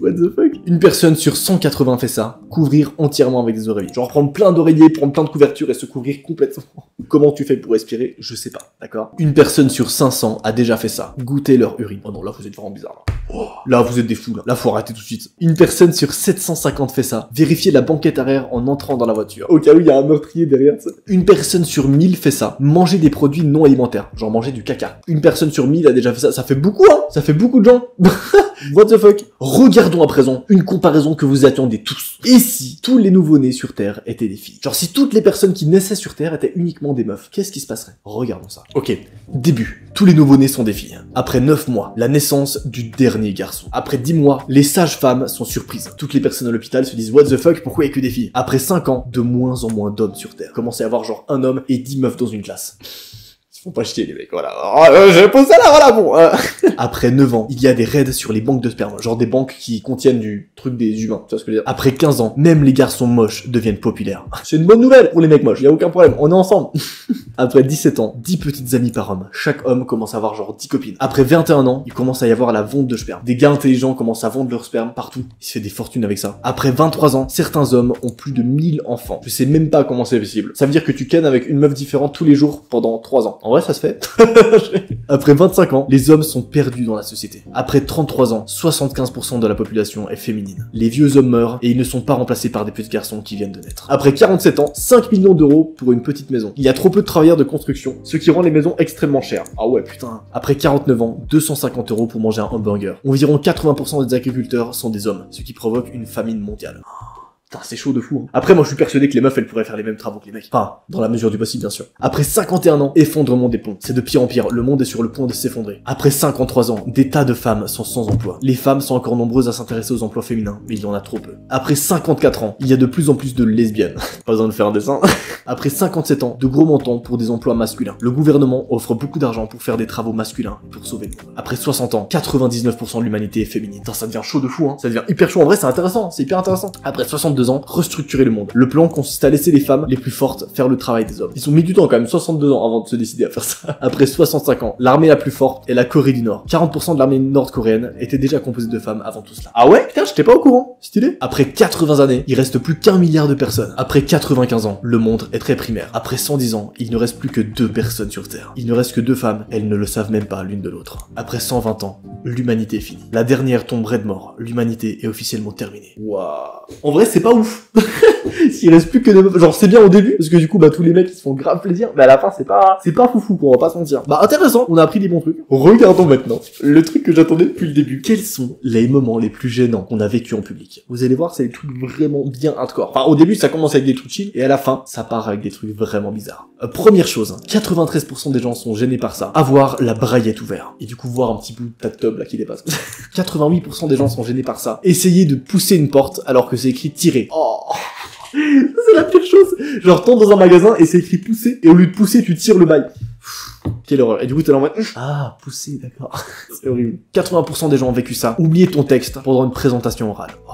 What the fuck? Une personne sur cent quatre-vingts fait ça. Couvrir entièrement avec des oreillers. Genre prendre plein d'oreillers, prendre plein de couvertures et se couvrir complètement. Comment tu fais pour respirer? Je sais pas, d'accord? Une personne sur cinq cents a déjà fait ça. Goûter leur urine. Oh non, là vous êtes vraiment bizarre. Là, oh, là vous êtes des fous. Là. Là faut arrêter tout de suite. Une personne sur sept cent cinquante fait ça. Vérifier la banquette arrière en entrant dans la voiture. Au cas où il y a un meurtrier derrière ça. Une personne sur mille fait ça. Manger des produits non alimentaires. Genre manger du caca. Une personne sur mille a déjà fait ça. Ça fait beaucoup, hein? Ça fait beaucoup de gens. What the fuck? Regardons à présent une comparaison que vous attendez tous. Et si tous les nouveau-nés sur Terre étaient des filles? Genre si toutes les personnes qui naissaient sur Terre étaient uniquement des meufs, qu'est-ce qui se passerait? Regardons ça. Ok, début. Tous les nouveau-nés sont des filles. Après neuf mois, la naissance du dernier garçon. Après dix mois, les sages-femmes sont surprises. Toutes les personnes à l'hôpital se disent what the fuck, pourquoi il n'y a que des filles? Après cinq ans, de moins en moins d'hommes sur Terre. Commencez à avoir genre un homme et dix meufs dans une classe. Faut pas chier les mecs, voilà. Oh, euh, je pose ça là, voilà, bon. Euh. Après neuf ans, il y a des raids sur les banques de sperme. Genre des banques qui contiennent du truc des humains. Tu vois ce que je veux dire? Après quinze ans, même les garçons moches deviennent populaires. C'est une bonne nouvelle pour les mecs moches. Y a aucun problème, on est ensemble. Après dix-sept ans, dix petites amies par homme. Chaque homme commence à avoir genre dix copines. Après vingt-et-un ans, il commence à y avoir la vente de sperme. Des gars intelligents commencent à vendre leur sperme partout. Ils se font des fortunes avec ça. Après vingt-trois ans, certains hommes ont plus de mille enfants. Je sais même pas comment c'est possible. Ça veut dire que tu kennes avec une meuf différente tous les jours pendant trois ans. En Ouais, ça se fait. Après vingt-cinq ans, les hommes sont perdus dans la société. Après trente-trois ans, soixante-quinze pour cent de la population est féminine. Les vieux hommes meurent et ils ne sont pas remplacés par des petits garçons qui viennent de naître. Après quarante-sept ans, cinq millions d'euros pour une petite maison. Il y a trop peu de travailleurs de construction, ce qui rend les maisons extrêmement chères. Ah ouais, putain. Après quarante-neuf ans, deux cent cinquante euros pour manger un hamburger. Environ quatre-vingts pour cent des agriculteurs sont des hommes, ce qui provoque une famine mondiale. C'est chaud de fou. Hein. Après, moi, je suis persuadé que les meufs, elles pourraient faire les mêmes travaux que les mecs. Enfin, dans la mesure du possible, bien sûr. Après cinquante-et-un ans, effondrement des ponts. C'est de pire en pire. Le monde est sur le point de s'effondrer. Après cinquante-trois ans, des tas de femmes sont sans emploi. Les femmes sont encore nombreuses à s'intéresser aux emplois féminins, mais il y en a trop peu. Après cinquante-quatre ans, il y a de plus en plus de lesbiennes. Pas besoin de faire un dessin. Après cinquante-sept ans, de gros montants pour des emplois masculins. Le gouvernement offre beaucoup d'argent pour faire des travaux masculins et pour sauver le monde. Après soixante ans, quatre-vingt-dix-neuf pour cent de l'humanité est féminine. Putain, ça devient chaud de fou, hein. Ça devient hyper chaud. En vrai, c'est intéressant. C'est hyper intéressant. Après soixante-deux ans, restructurer le monde. Le plan consiste à laisser les femmes les plus fortes faire le travail des hommes. Ils ont mis du temps quand même, soixante-deux ans avant de se décider à faire ça. Après soixante-cinq ans, l'armée la plus forte est la Corée du Nord. quarante pour cent de l'armée nord-coréenne était déjà composée de femmes avant tout cela. Ah ouais? Putain, j'étais pas au courant. Stylé. Après quatre-vingts années, il reste plus qu'un milliard de personnes. Après quatre-vingt-quinze ans, le monde est très primaire. Après cent dix ans, il ne reste plus que deux personnes sur Terre. Il ne reste que deux femmes, elles ne le savent même pas l'une de l'autre. Après cent vingt ans, l'humanité est finie. La dernière tomberait de mort. L'humanité est officiellement terminée. Waouh. En vrai, c'est pas ouf. S'il reste plus que de... genre c'est bien au début parce que du coup bah tous les mecs ils se font grave plaisir, mais à la fin c'est pas c'est pas foufou quoi, on va pas se mentir. Bah intéressant, on a appris des bons trucs. Regardons maintenant le truc que j'attendais depuis le début. Quels sont les moments les plus gênants qu'on a vécu en public? Vous allez voir, c'est des trucs vraiment bien hardcore. Enfin au début ça commence avec des trucs chill et à la fin ça part avec des trucs vraiment bizarres. Euh, première chose, quatre-vingt-treize pour cent des gens sont gênés par ça. Avoir la braillette ouverte et du coup voir un petit bout de ta teub là qui dépasse. quatre-vingt-huit pour cent des gens sont gênés par ça. Essayer de pousser une porte alors que c'est écrit tirer. Oh. C'est la pire chose. Genre, t'entres dans un magasin et c'est écrit pousser, et au lieu de pousser, tu tires le bail. Quelle horreur. Et du coup, t'es là en mode, ah, pousser, d'accord. C'est horrible. quatre-vingts pour cent des gens ont vécu ça. Oubliez ton texte pendant une présentation orale. Oh.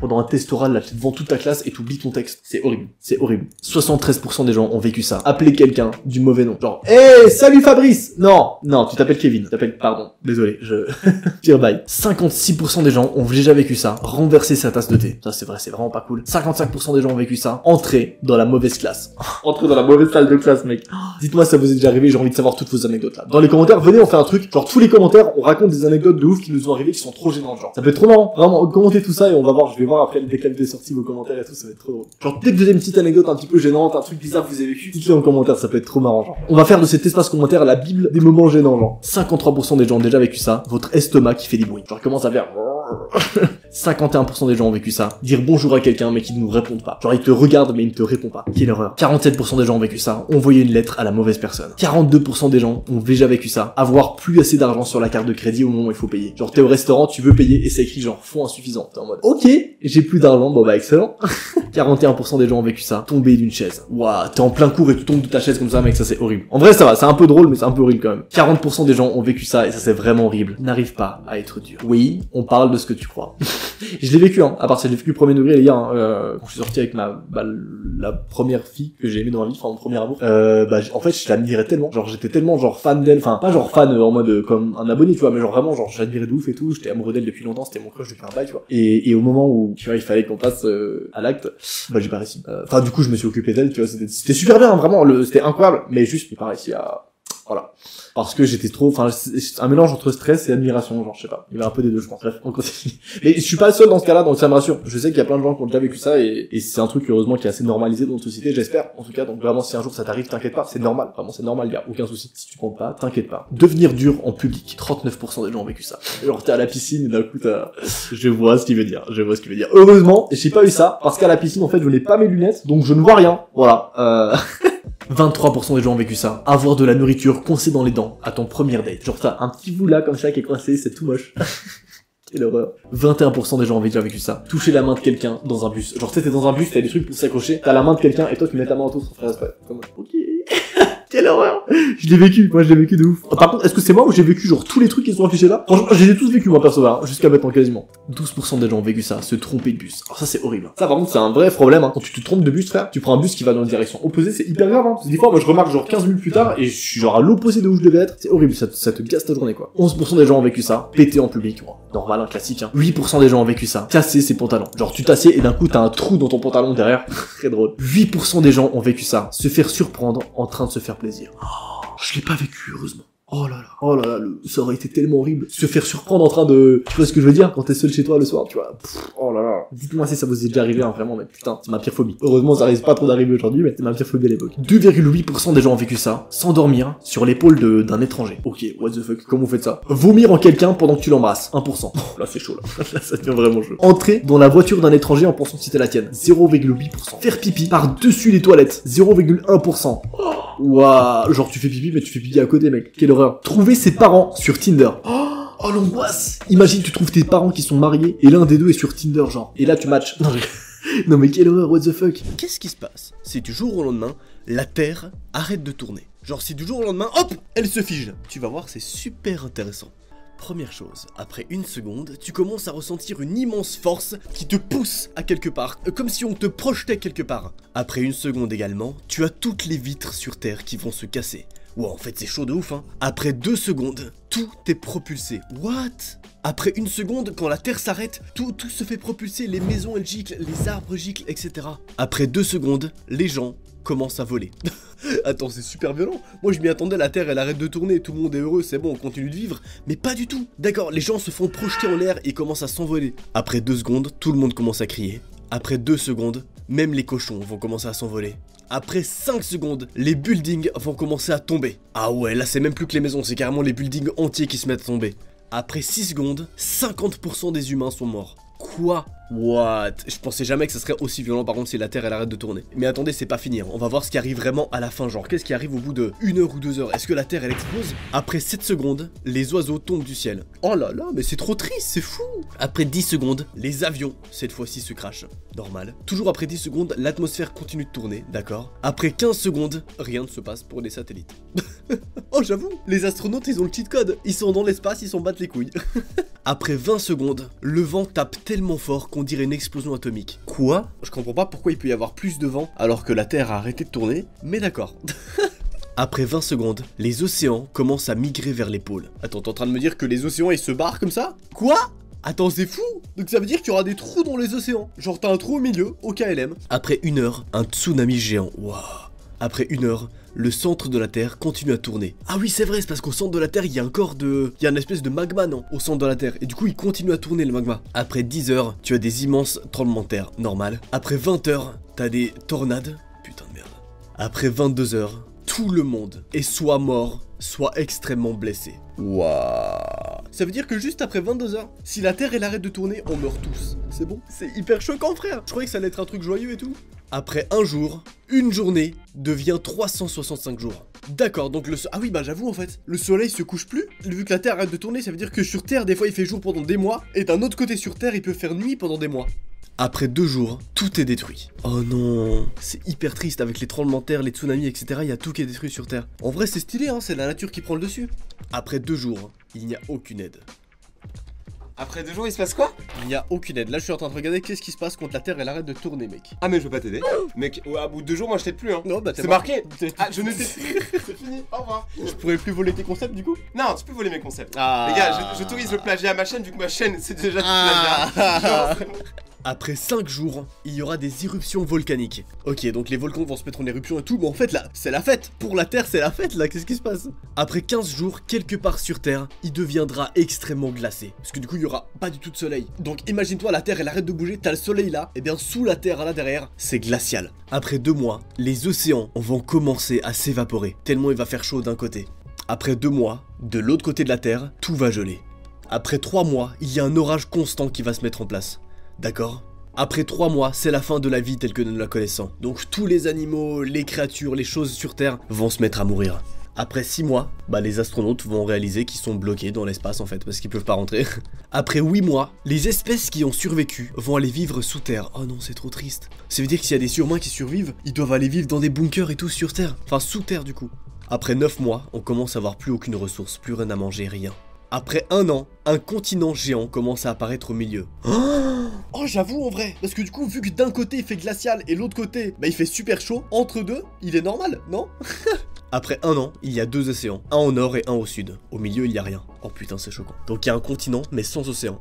Pendant un test oral, là, t'es devant toute ta classe et t'oublies ton texte. C'est horrible. C'est horrible. soixante-treize pour cent des gens ont vécu ça. Appeler quelqu'un du mauvais nom. Genre, hey, salut Fabrice! Non! Non, tu t'appelles Kevin. Tu t'appelles, pardon. Désolé, je... Pire bail. cinquante-six pour cent des gens ont déjà vécu ça. Renverser sa tasse de thé. Ça, c'est vrai, c'est vraiment pas cool. cinquante-cinq pour cent des gens ont vécu ça. Entrer dans la mauvaise classe. Entrer dans la mauvaise salle de classe, mec. Dites-moi ça vous est déjà arrivé, j'ai envie de savoir toutes vos anecdotes, là. Dans les commentaires, venez, on fait un truc. Genre, tous les commentaires, on raconte des anecdotes de ouf qui nous sont arrivées, qui sont trop gênantes, genre. Ça peut être trop marrant. Vraiment, commentez tout ça et on va voir, je vais voir après le déclame des sorties, vos commentaires et tout, ça va être trop drôle. Genre, dès que vous avez une petite anecdote un petit peu gênante, un truc bizarre que vous avez vécu, dites-le en commentaire, ça peut être trop marrant, genre. On va faire de cet espace commentaire la bible des moments gênants, genre. cinquante-trois pour cent des gens ont déjà vécu ça. Votre estomac qui fait des bruits. Genre, commence à faire... cinquante et un pour cent des gens ont vécu ça. Dire bonjour à quelqu'un, mais qu'il ne nous réponde pas. Genre, il te regarde, mais il ne te répond pas. Quelle horreur. quarante-sept pour cent des gens ont vécu ça. Envoyer une lettre à la mauvaise personne. quarante-deux pour cent des gens ont déjà vécu ça. Avoir plus assez d'argent sur la carte de crédit au moment où il faut payer. Genre, t'es au restaurant, tu veux payer, et ça écrit genre, fonds insuffisants. T'es en mode, ok, j'ai plus d'argent, bon bah excellent. quarante et un pour cent des gens ont vécu ça. Tomber d'une chaise. Waouh, t'es en plein cours et tu tombes de ta chaise comme ça, mec, ça c'est horrible. En vrai, ça va, c'est un peu drôle, mais c'est un peu horrible quand même. quarante pour cent des gens ont vécu ça, et ça c'est vraiment horrible. N'arrive pas à être dur. Oui, on parle de ce que tu crois. Je l'ai vécu, hein. À part ça, j'ai vécu le premier degré, les gars, hein, euh, quand je suis sorti avec ma, bah, la première fille que j'ai aimée dans ma vie, enfin, mon premier amour, euh, bah, en fait, je l'admirais tellement. Genre, j'étais tellement, genre, fan d'elle. Enfin, pas genre fan, euh, en mode, euh, comme un abonné, tu vois, mais genre vraiment, genre, j'admirais de ouf et tout. J'étais amoureux d'elle depuis longtemps, c'était mon crush depuis un bail, tu vois. Et, et au moment où, tu vois, il fallait qu'on passe, euh, à l'acte, bah, j'ai pas réussi. Enfin, euh, du coup, je me suis occupé d'elle, tu vois, c'était, c'était super bien, hein, vraiment, le, c'était incroyable, mais juste, j'ai pas réussi à, voilà. Parce que j'étais trop, enfin, un mélange entre stress et admiration, genre, je sais pas. Il y a un peu des deux, je pense. Bref, on continue. Mais je suis pas le seul dans ce cas-là, donc ça me rassure. Je sais qu'il y a plein de gens qui ont déjà vécu ça, et, et c'est un truc, heureusement, qui est assez normalisé dans notre société, j'espère. En tout cas, donc vraiment, si un jour ça t'arrive, t'inquiète pas, c'est normal. Vraiment, c'est normal, il y a aucun souci. Si tu comptes pas, t'inquiète pas. Devenir dur en public. trente-neuf pour cent des gens ont vécu ça. Genre, t'es à la piscine, et d'un coup, t'as, je vois ce qu'il veut dire, je vois ce qu'il veut dire. Heureusement, j'ai pas eu ça, parce qu'à la piscine, en fait, je n'ai pas mes lunettes, donc je ne vois rien. Voilà. Euh... vingt-trois pour cent des gens ont vécu ça. Avoir de la nourriture coincée dans les dents à ton premier date. Genre ça, un petit bout là comme ça qui est coincé, c'est tout moche. Quelle horreur. vingt et un pour cent des gens ont déjà vécu ça. Toucher la main de quelqu'un dans un bus. Genre t'es dans un bus, t'as des trucs pour s'accrocher, t'as la main de quelqu'un et toi tu mets ta main autour sans faire exprès. Ok. Quelle horreur. Je l'ai vécu, moi je l'ai vécu de ouf. Par contre, est-ce que c'est moi ou j'ai vécu genre tous les trucs qui sont affichés là? Franchement, je les ai tous vécu moi perso là, hein, jusqu'à maintenant quasiment. douze pour cent des gens ont vécu ça, se tromper de bus. Alors ça c'est horrible. Ça par contre c'est un vrai problème, hein. Quand tu te trompes de bus frère, tu prends un bus qui va dans une direction opposée, c'est hyper grave, hein. Des fois moi je remarque genre quinze minutes plus tard et je suis genre à l'opposé de où je devais être. C'est horrible, ça, ça te casse ta journée quoi. onze pour cent des gens ont vécu ça, péter en public, ouais. Normal, hein, classique, hein. huit pour cent des gens ont vécu ça, casser ses pantalons. Genre tu t'assieds et d'un coup t'as un trou dans ton pantalon derrière. Très drôle. huit pour cent des gens ont vécu ça, se faire surprendre en train de se faire plaisir. Oh, je l'ai pas vécu, heureusement. Oh là là, oh là là, le... ça aurait été tellement horrible. Se faire surprendre en train de... Tu vois ce que je veux dire? Quand t'es seul chez toi le soir, tu vois. Pff, oh là là. Dites-moi si ça vous est déjà arrivé, hein, vraiment, mais putain, c'est ma pire phobie. Heureusement, ça risque pas trop d'arriver aujourd'hui, mais c'est ma pire phobie à l'époque. deux virgule huit pour cent des gens ont vécu ça, s'endormir sur l'épaule de d'un étranger. Ok, what the fuck, comment vous faites ça? Vomir en quelqu'un pendant que tu l'embrasses, un pour cent. Oh, là, c'est chaud, là. Là, ça devient vraiment chaud. Entrer dans la voiture d'un étranger en pensant que c'était la tienne, zéro virgule huit pour cent. Faire pipi par-dessus les toilettes, zéro virgule un pour cent. Oh. Waouh, genre tu fais pipi mais tu fais pipi à côté mec, quelle horreur. Trouver ses parents sur Tinder. Oh, oh l'angoisse. Imagine tu trouves tes parents qui sont mariés et l'un des deux est sur Tinder genre. Et là tu matches. Non, je... non mais quelle horreur, what the fuck. Qu'est-ce qui se passe si du jour au lendemain, la Terre arrête de tourner? Genre si du jour au lendemain, hop, elle se fige. Tu vas voir, c'est super intéressant. Première chose, après une seconde, tu commences à ressentir une immense force qui te pousse à quelque part, comme si on te projetait quelque part. Après une seconde également, tu as toutes les vitres sur Terre qui vont se casser. Wow, en fait c'est chaud de ouf, hein. Après deux secondes, tout est propulsé. What? Après une seconde, quand la Terre s'arrête, tout, tout se fait propulser, les maisons elles giclent, les arbres giclent, et cetera. Après deux secondes, les gens commencent à voler. Attends, c'est super violent. Moi, je m'y attendais, la Terre, elle arrête de tourner, tout le monde est heureux, c'est bon, on continue de vivre. Mais pas du tout. D'accord, les gens se font projeter en l'air et commencent à s'envoler. Après deux secondes, tout le monde commence à crier. Après deux secondes, même les cochons vont commencer à s'envoler. Après cinq secondes, les buildings vont commencer à tomber. Ah ouais, là c'est même plus que les maisons, c'est carrément les buildings entiers qui se mettent à tomber. Après six secondes, cinquante pour cent des humains sont morts. Quoi? What? Je pensais jamais que ça serait aussi violent par contre si la Terre elle arrête de tourner. Mais attendez, c'est pas fini, hein. On va voir ce qui arrive vraiment à la fin, genre qu'est-ce qui arrive au bout de une heure ou deux heures? Est-ce que la Terre elle explose? Après sept secondes, les oiseaux tombent du ciel. Oh là là, mais c'est trop triste, c'est fou. Après dix secondes, les avions cette fois-ci se crachent. Normal. Toujours après dix secondes, l'atmosphère continue de tourner, d'accord? Après quinze secondes, rien ne se passe pour les satellites. Oh j'avoue, les astronautes ils ont le cheat code. Ils sont dans l'espace, ils s'en battent les couilles. Après vingt secondes, le vent tape tellement fort qu'on dirait une explosion atomique. Quoi? Je comprends pas pourquoi il peut y avoir plus de vent alors que la Terre a arrêté de tourner, mais d'accord. Après vingt secondes, les océans commencent à migrer vers les pôles. Attends, t'es en train de me dire que les océans ils se barrent comme ça? Quoi? Attends, c'est fou! Donc ça veut dire qu'il y aura des trous dans les océans. Genre t'as un trou au milieu, au K L M. Après une heure, un tsunami géant. Waouh! Après une heure, le centre de la Terre continue à tourner. Ah oui c'est vrai, c'est parce qu'au centre de la Terre il y a un corps de... Il y a une espèce de magma non au centre de la Terre. Et du coup il continue à tourner le magma. Après dix heures, tu as des immenses tremblements de terre, normal. Après vingt heures, t'as des tornades. Putain de merde. Après vingt-deux heures, tout le monde est soit mort, soit extrêmement blessé. Waouh. Ça veut dire que juste après vingt-deux heures, si la Terre elle arrête de tourner, on meurt tous. C'est bon? C'est hyper choquant frère. Je croyais que ça allait être un truc joyeux et tout. Après un jour, une journée devient trois cent soixante-cinq jours. D'accord, donc le... So ah oui, bah j'avoue en fait, le soleil se couche plus. Vu que la Terre arrête de tourner, ça veut dire que sur Terre, des fois, il fait jour pendant des mois. Et d'un autre côté sur Terre, il peut faire nuit pendant des mois. Après deux jours, tout est détruit. Oh non, c'est hyper triste avec les tremblements de terre, les tsunamis, et cetera. Il y a tout qui est détruit sur Terre. En vrai, c'est stylé, hein, c'est la nature qui prend le dessus. Après deux jours, il n'y a aucune aide. Après deux jours, il se passe quoi? Il n'y a aucune aide. Là, je suis en train de regarder qu'est-ce qui se passe quand la Terre elle arrête de tourner, mec. Ah, mais je veux pas t'aider. Mec, à bout de deux jours, moi je t'aide plus, hein. Non, bah t'es marqué. Ah, je ne t'ai plus. C'est fini, au revoir. Je pourrais plus voler tes concepts du coup? Non, tu peux voler mes concepts. Ah. Les gars, j'autorise le plagiat à ma chaîne vu que ma chaîne c'est déjà du plagiat. Après cinq jours, il y aura des éruptions volcaniques. Ok, donc les volcans vont se mettre en éruption et tout, mais en fait là, c'est la fête. Pour la Terre, c'est la fête là, qu'est-ce qui se passe? Après quinze jours, quelque part sur Terre, il deviendra extrêmement glacé. Parce que du coup, il y aura pas du tout de soleil. Donc imagine-toi, la Terre, elle arrête de bouger, t'as le soleil là, et bien sous la Terre, là derrière, c'est glacial. Après deux mois, les océans vont commencer à s'évaporer, tellement il va faire chaud d'un côté. Après deux mois, de l'autre côté de la Terre, tout va geler. Après trois mois, il y a un orage constant qui va se mettre en place. D'accord? Après trois mois, c'est la fin de la vie telle que nous la connaissons. Donc tous les animaux, les créatures, les choses sur Terre vont se mettre à mourir. Après six mois, bah les astronautes vont réaliser qu'ils sont bloqués dans l'espace en fait, parce qu'ils peuvent pas rentrer. Après huit mois, les espèces qui ont survécu vont aller vivre sous Terre. Oh non, c'est trop triste. Ça veut dire que s'il y a des surhumains qui survivent, ils doivent aller vivre dans des bunkers et tout sur Terre. Enfin, sous Terre du coup. Après neuf mois, on commence à avoir plus aucune ressource, plus rien à manger, rien. Après un an, un continent géant commence à apparaître au milieu. Oh, oh j'avoue en vrai. Parce que du coup, vu que d'un côté il fait glacial et l'autre côté, bah il fait super chaud, entre deux, il est normal, non? Après un an, il y a deux océans. Un au nord et un au sud. Au milieu, il n'y a rien. Oh putain, c'est choquant. Donc il y a un continent, mais sans océan.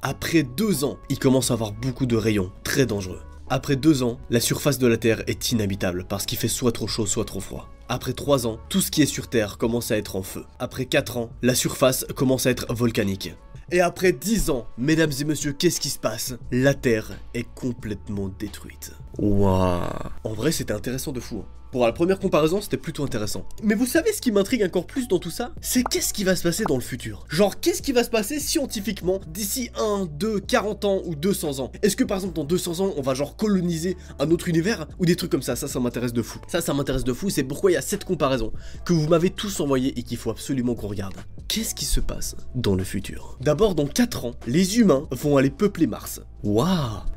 Après deux ans, il commence à avoir beaucoup de rayons, très dangereux. Après deux ans, la surface de la Terre est inhabitable parce qu'il fait soit trop chaud, soit trop froid. Après trois ans, tout ce qui est sur Terre commence à être en feu. Après quatre ans, la surface commence à être volcanique. Et après dix ans, mesdames et messieurs, qu'est-ce qui se passe? La Terre est complètement détruite. Waouh. En vrai, c'était intéressant de fou. Pour la première comparaison, c'était plutôt intéressant. Mais vous savez ce qui m'intrigue encore plus dans tout ça? C'est qu'est-ce qui va se passer dans le futur? Genre, qu'est-ce qui va se passer scientifiquement d'ici un, deux, quarante ans ou deux cents ans? Est-ce que par exemple dans deux cents ans, on va genre coloniser un autre univers? Ou des trucs comme ça, ça, ça m'intéresse de fou. Ça, ça m'intéresse de fou, c'est pourquoi il y a cette comparaison que vous m'avez tous envoyé et qu'il faut absolument qu'on regarde. Qu'est-ce qui se passe dans le futur? D'abord, dans quatre ans, les humains vont aller peupler Mars. Waouh!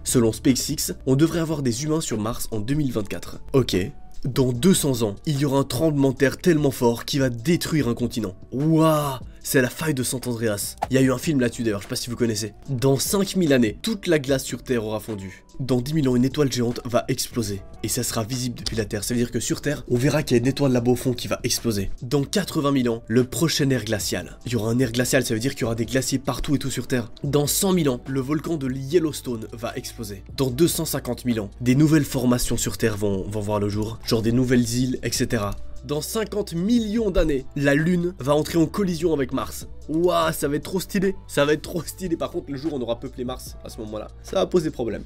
Selon SpaceX, on devrait avoir des humains sur Mars en deux mille vingt-quatre. Ok. Dans deux cents ans, il y aura un tremblement de terre tellement fort qui va détruire un continent. Waouh, c'est la faille de Saint-Andreas. Il y a eu un film là-dessus d'ailleurs, je sais pas si vous connaissez. Dans cinq mille années, toute la glace sur Terre aura fondu. Dans dix mille ans, une étoile géante va exploser. Et ça sera visible depuis la Terre. Ça veut dire que sur Terre, on verra qu'il y a une étoile là-bas au fond qui va exploser. Dans quatre-vingt mille ans, le prochain ère glacial. Il y aura un ère glacial, ça veut dire qu'il y aura des glaciers partout et tout sur Terre. Dans cent mille ans, le volcan de Yellowstone va exploser. Dans deux cent cinquante mille ans, des nouvelles formations sur Terre vont, vont voir le jour. Genre des nouvelles îles, et cetera. dans cinquante millions d'années, la Lune va entrer en collision avec Mars. Ouah, ça va être trop stylé. Ça va être trop stylé. Par contre, le jour où on aura peuplé Mars, à ce moment-là, ça va poser problème.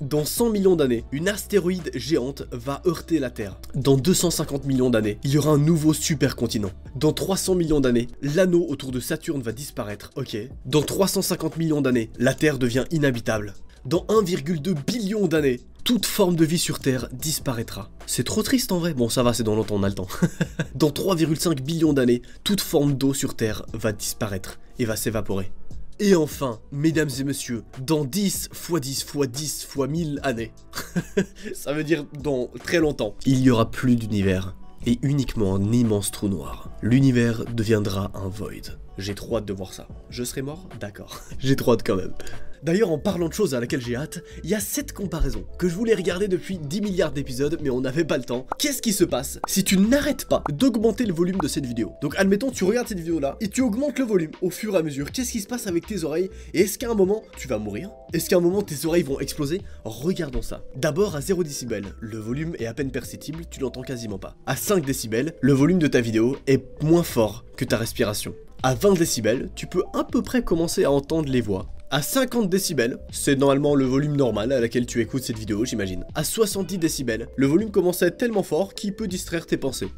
Dans cent millions d'années, une astéroïde géante va heurter la Terre. Dans deux cent cinquante millions d'années, il y aura un nouveau supercontinent. Dans trois cents millions d'années, l'anneau autour de Saturne va disparaître. Ok. Dans trois cent cinquante millions d'années, la Terre devient inhabitable. Dans un virgule deux billion d'années, toute forme de vie sur Terre disparaîtra. C'est trop triste en vrai. Bon, ça va, c'est dans longtemps, on a le temps. Dans trois virgule cinq billions d'années, toute forme d'eau sur Terre va disparaître et va s'évaporer. Et enfin, mesdames et messieurs, dans dix fois dix fois dix fois mille années, ça veut dire dans très longtemps, il n'y aura plus d'univers et uniquement un immense trou noir. L'univers deviendra un void. J'ai trop hâte de voir ça. Je serai mort? D'accord. J'ai trop hâte quand même. D'ailleurs, en parlant de choses à laquelle j'ai hâte, il y a cette comparaison que je voulais regarder depuis dix milliards d'épisodes, mais on n'avait pas le temps. Qu'est-ce qui se passe si tu n'arrêtes pas d'augmenter le volume de cette vidéo? Donc admettons, tu regardes cette vidéo là et tu augmentes le volume au fur et à mesure. Qu'est-ce qui se passe avec tes oreilles? Et est-ce qu'à un moment tu vas mourir? Est-ce qu'à un moment tes oreilles vont exploser? Regardons ça. D'abord, à zéro décibel, le volume est à peine perceptible, tu l'entends quasiment pas. À cinq décibels, le volume de ta vidéo est moins fort que ta respiration. À vingt décibels, tu peux à peu près commencer à entendre les voix. À cinquante décibels, c'est normalement le volume normal à laquelle tu écoutes cette vidéo, j'imagine. À soixante-dix décibels, le volume commence à être tellement fort qu'il peut distraire tes pensées.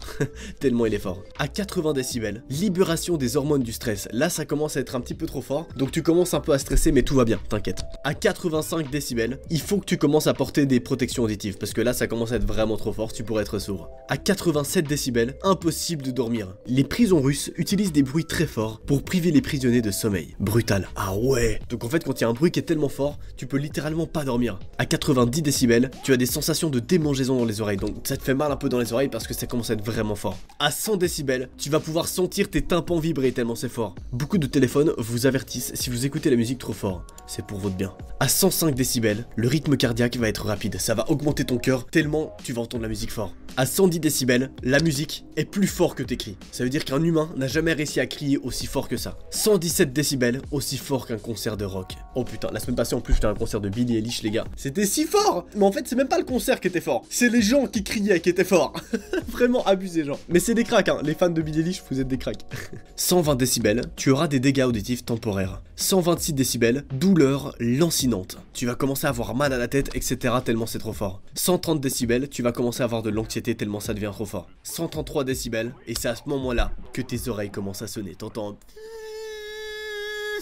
Tellement il est fort. À quatre-vingts décibels, libération des hormones du stress. Là, ça commence à être un petit peu trop fort, donc tu commences un peu à stresser, mais tout va bien, t'inquiète. À quatre-vingt-cinq décibels, il faut que tu commences à porter des protections auditives, parce que là, ça commence à être vraiment trop fort, tu pourrais être sourd. À quatre-vingt-sept décibels, impossible de dormir. Les prisons russes utilisent des bruits très forts pour priver les prisonniers de sommeil. Brutal. Ah ouais. Donc en fait, quand il y a un bruit qui est tellement fort, tu peux littéralement pas dormir. À quatre-vingt-dix décibels, tu as des sensations de démangeaison dans les oreilles. Donc ça te fait mal un peu dans les oreilles parce que ça commence à être vraiment fort. À cent décibels, tu vas pouvoir sentir tes tympans vibrer tellement c'est fort. Beaucoup de téléphones vous avertissent si vous écoutez la musique trop fort. C'est pour votre bien. À cent cinq décibels, le rythme cardiaque va être rapide. Ça va augmenter ton cœur tellement tu vas entendre la musique fort. À cent dix décibels, la musique est plus fort que tes cris. Ça veut dire qu'un humain n'a jamais réussi à crier aussi fort que ça. cent dix-sept décibels, aussi fort qu'un concert de rock. Oh putain, la semaine passée en plus j'étais à un concert de Billie Eilish les gars. C'était si fort. Mais en fait c'est même pas le concert qui était fort, c'est les gens qui criaient qui étaient forts. Vraiment abusé gens. Mais c'est des cracks hein, les fans de Billie Eilish vous êtes des cracks. cent vingt décibels, tu auras des dégâts auditifs temporaires. cent vingt-six décibels, douleur lancinante. Tu vas commencer à avoir mal à la tête etc tellement c'est trop fort. cent trente décibels, tu vas commencer à avoir de l'anxiété tellement ça devient trop fort. cent trente-trois décibels et c'est à ce moment là que tes oreilles commencent à sonner. T'entends?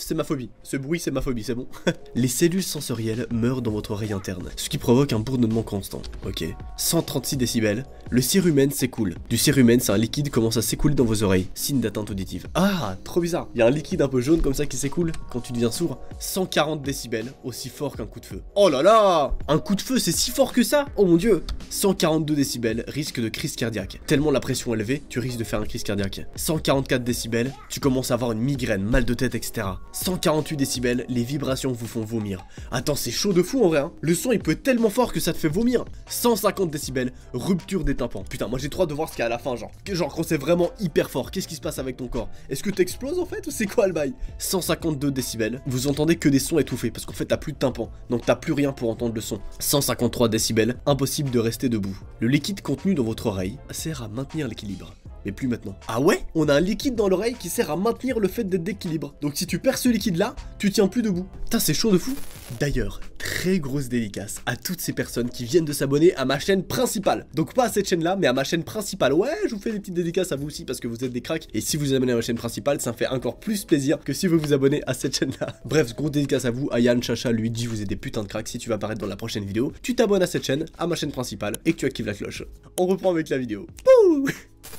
C'est ma phobie. Ce bruit, c'est ma phobie, c'est bon. Les cellules sensorielles meurent dans votre oreille interne, ce qui provoque un bourdonnement constant. Ok. cent trente-six décibels, le cérumen s'écoule. Du cérumen, c'est un liquide commence à s'écouler dans vos oreilles, signe d'atteinte auditive. Ah, trop bizarre. Il y a un liquide un peu jaune comme ça qui s'écoule quand tu deviens sourd. cent quarante décibels, aussi fort qu'un coup de feu. Oh là là! Un coup de feu, c'est si fort que ça? Oh mon dieu! cent quarante-deux décibels, risque de crise cardiaque. Tellement la pression élevée, tu risques de faire une crise cardiaque. cent quarante-quatre décibels, tu commences à avoir une migraine, mal de tête, et cetera. cent quarante-huit décibels, les vibrations vous font vomir. Attends, c'est chaud de fou en vrai hein. Le son il peut être tellement fort que ça te fait vomir. cent cinquante décibels, rupture des tympans. Putain, moi j'ai trop hâte de voir ce qu'il y a à la fin genre. Genre quand c'est vraiment hyper fort, qu'est-ce qui se passe avec ton corps? Est-ce que t'exploses en fait ou c'est quoi le bail? cent cinquante-deux décibels, vous entendez que des sons étouffés parce qu'en fait t'as plus de tympans, donc t'as plus rien pour entendre le son. cent cinquante-trois décibels, impossible de rester debout. Le liquide contenu dans votre oreille sert à maintenir l'équilibre. Mais plus maintenant. Ah ouais? On a un liquide dans l'oreille qui sert à maintenir le fait d'être d'équilibre. Donc si tu perds ce liquide là, tu tiens plus debout. Putain, c'est chaud de fou. D'ailleurs, très grosse dédicace à toutes ces personnes qui viennent de s'abonner à ma chaîne principale. Donc pas à cette chaîne là, mais à ma chaîne principale. Ouais, je vous fais des petites dédicaces à vous aussi parce que vous êtes des cracks. Et si vous vous abonnez à ma chaîne principale, ça me fait encore plus plaisir que si vous vous abonnez à cette chaîne là. Bref, grosse dédicace à vous, à Yann, Chacha, lui dit vous êtes des putains de cracks. Si tu vas apparaître dans la prochaine vidéo, tu t'abonnes à cette chaîne, à ma chaîne principale et que tu actives la cloche. On reprend avec la vidéo. Pouh!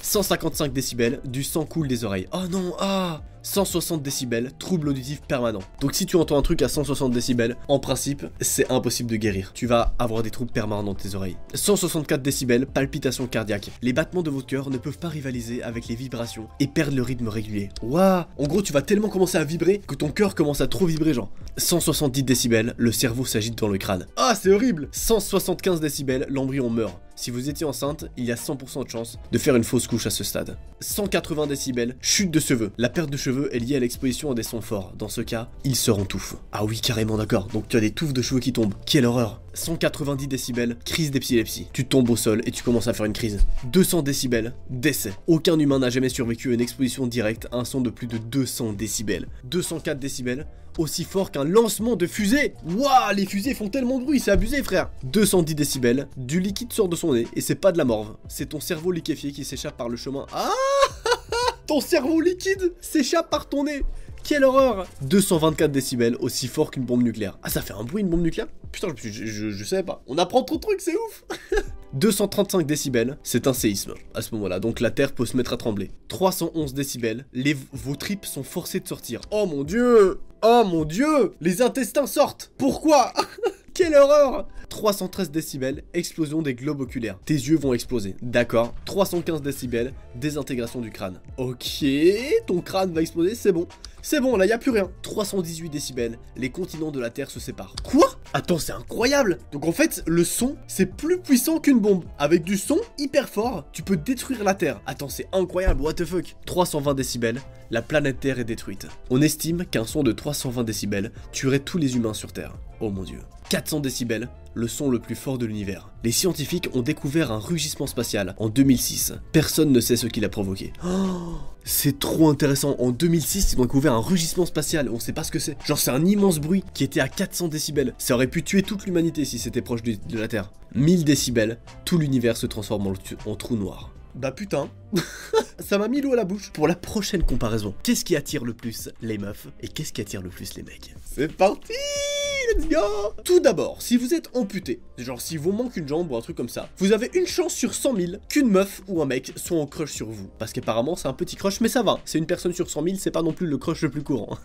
cent cinquante-cinq décibels, du sang coule des oreilles. Oh non, ah! cent soixante décibels, trouble auditif permanent. Donc si tu entends un truc à cent soixante décibels, en principe, c'est impossible de guérir. Tu vas avoir des troubles permanents dans tes oreilles. cent soixante-quatre décibels, palpitations cardiaques. Les battements de votre cœur ne peuvent pas rivaliser avec les vibrations et perdre le rythme régulier. Waouh! En gros, tu vas tellement commencer à vibrer que ton cœur commence à trop vibrer, genre. cent soixante-dix décibels, le cerveau s'agite dans le crâne. Ah, c'est horrible! cent soixante-quinze décibels, l'embryon meurt. Si vous étiez enceinte, il y a cent pour cent de chance de faire une fausse couche à ce stade. cent quatre-vingts décibels, chute de cheveux. La perte de cheveux cheveux est liée à l'exposition à des sons forts. Dans ce cas, ils seront touffes. Ah oui, carrément d'accord. Donc tu as des touffes de cheveux qui tombent. Quelle horreur. cent quatre-vingt-dix décibels, crise d'épilepsie. Tu tombes au sol et tu commences à faire une crise. deux cents décibels, décès. Aucun humain n'a jamais survécu à une exposition directe à un son de plus de deux cents décibels. deux cent quatre décibels, aussi fort qu'un lancement de fusée. Waouh, les fusées font tellement de bruit, c'est abusé frère. deux cent dix décibels, du liquide sort de son nez et c'est pas de la morve. C'est ton cerveau liquéfié qui s'échappe par le chemin. Ah, ton cerveau liquide s'échappe par ton nez. Quelle horreur. Deux cent vingt-quatre décibels, aussi fort qu'une bombe nucléaire. Ah, ça fait un bruit une bombe nucléaire. Putain, je, je, je, je savais pas. On apprend trop de trucs, c'est ouf. deux cent trente-cinq décibels, c'est un séisme à ce moment-là, donc la terre peut se mettre à trembler. trois cent onze décibels, les, vos tripes sont forcées de sortir. Oh mon dieu. Oh mon dieu. Les intestins sortent. Pourquoi? Quelle horreur. Trois cent treize décibels, explosion des globes oculaires. Tes yeux vont exploser, d'accord. Trois cent quinze décibels, désintégration du crâne. Ok, ton crâne va exploser, c'est bon. C'est bon, là, y a plus rien. trois cent dix-huit décibels, les continents de la Terre se séparent. Quoi? Attends, c'est incroyable. Donc en fait, le son, c'est plus puissant qu'une bombe. Avec du son hyper fort, tu peux détruire la Terre. Attends, c'est incroyable, what the fuck. Trois cent vingt décibels, la planète Terre est détruite. On estime qu'un son de trois cent vingt décibels tuerait tous les humains sur Terre. Oh mon dieu. quatre cents décibels, le son le plus fort de l'univers. Les scientifiques ont découvert un rugissement spatial en deux mille six. Personne ne sait ce qu'il a provoqué. Oh, c'est trop intéressant. En deux mille six, ils ont découvert un rugissement spatial. On sait pas ce que c'est. Genre, c'est un immense bruit qui était à quatre cents décibels. Ça aurait pu tuer toute l'humanité si c'était proche de la Terre. mille décibels, tout l'univers se transforme en, en trou noir. Bah putain. Ça m'a mis l'eau à la bouche. Pour la prochaine comparaison, qu'est-ce qui attire le plus les meufs et qu'est-ce qui attire le plus les mecs? C'est parti. Let's go. Tout d'abord, si vous êtes amputé, genre si vous manque une jambe ou un truc comme ça, vous avez une chance sur cent mille qu'une meuf ou un mec soit en crush sur vous. Parce qu'apparemment c'est un petit crush, mais ça va, c'est une personne sur cent mille, c'est pas non plus le crush le plus courant.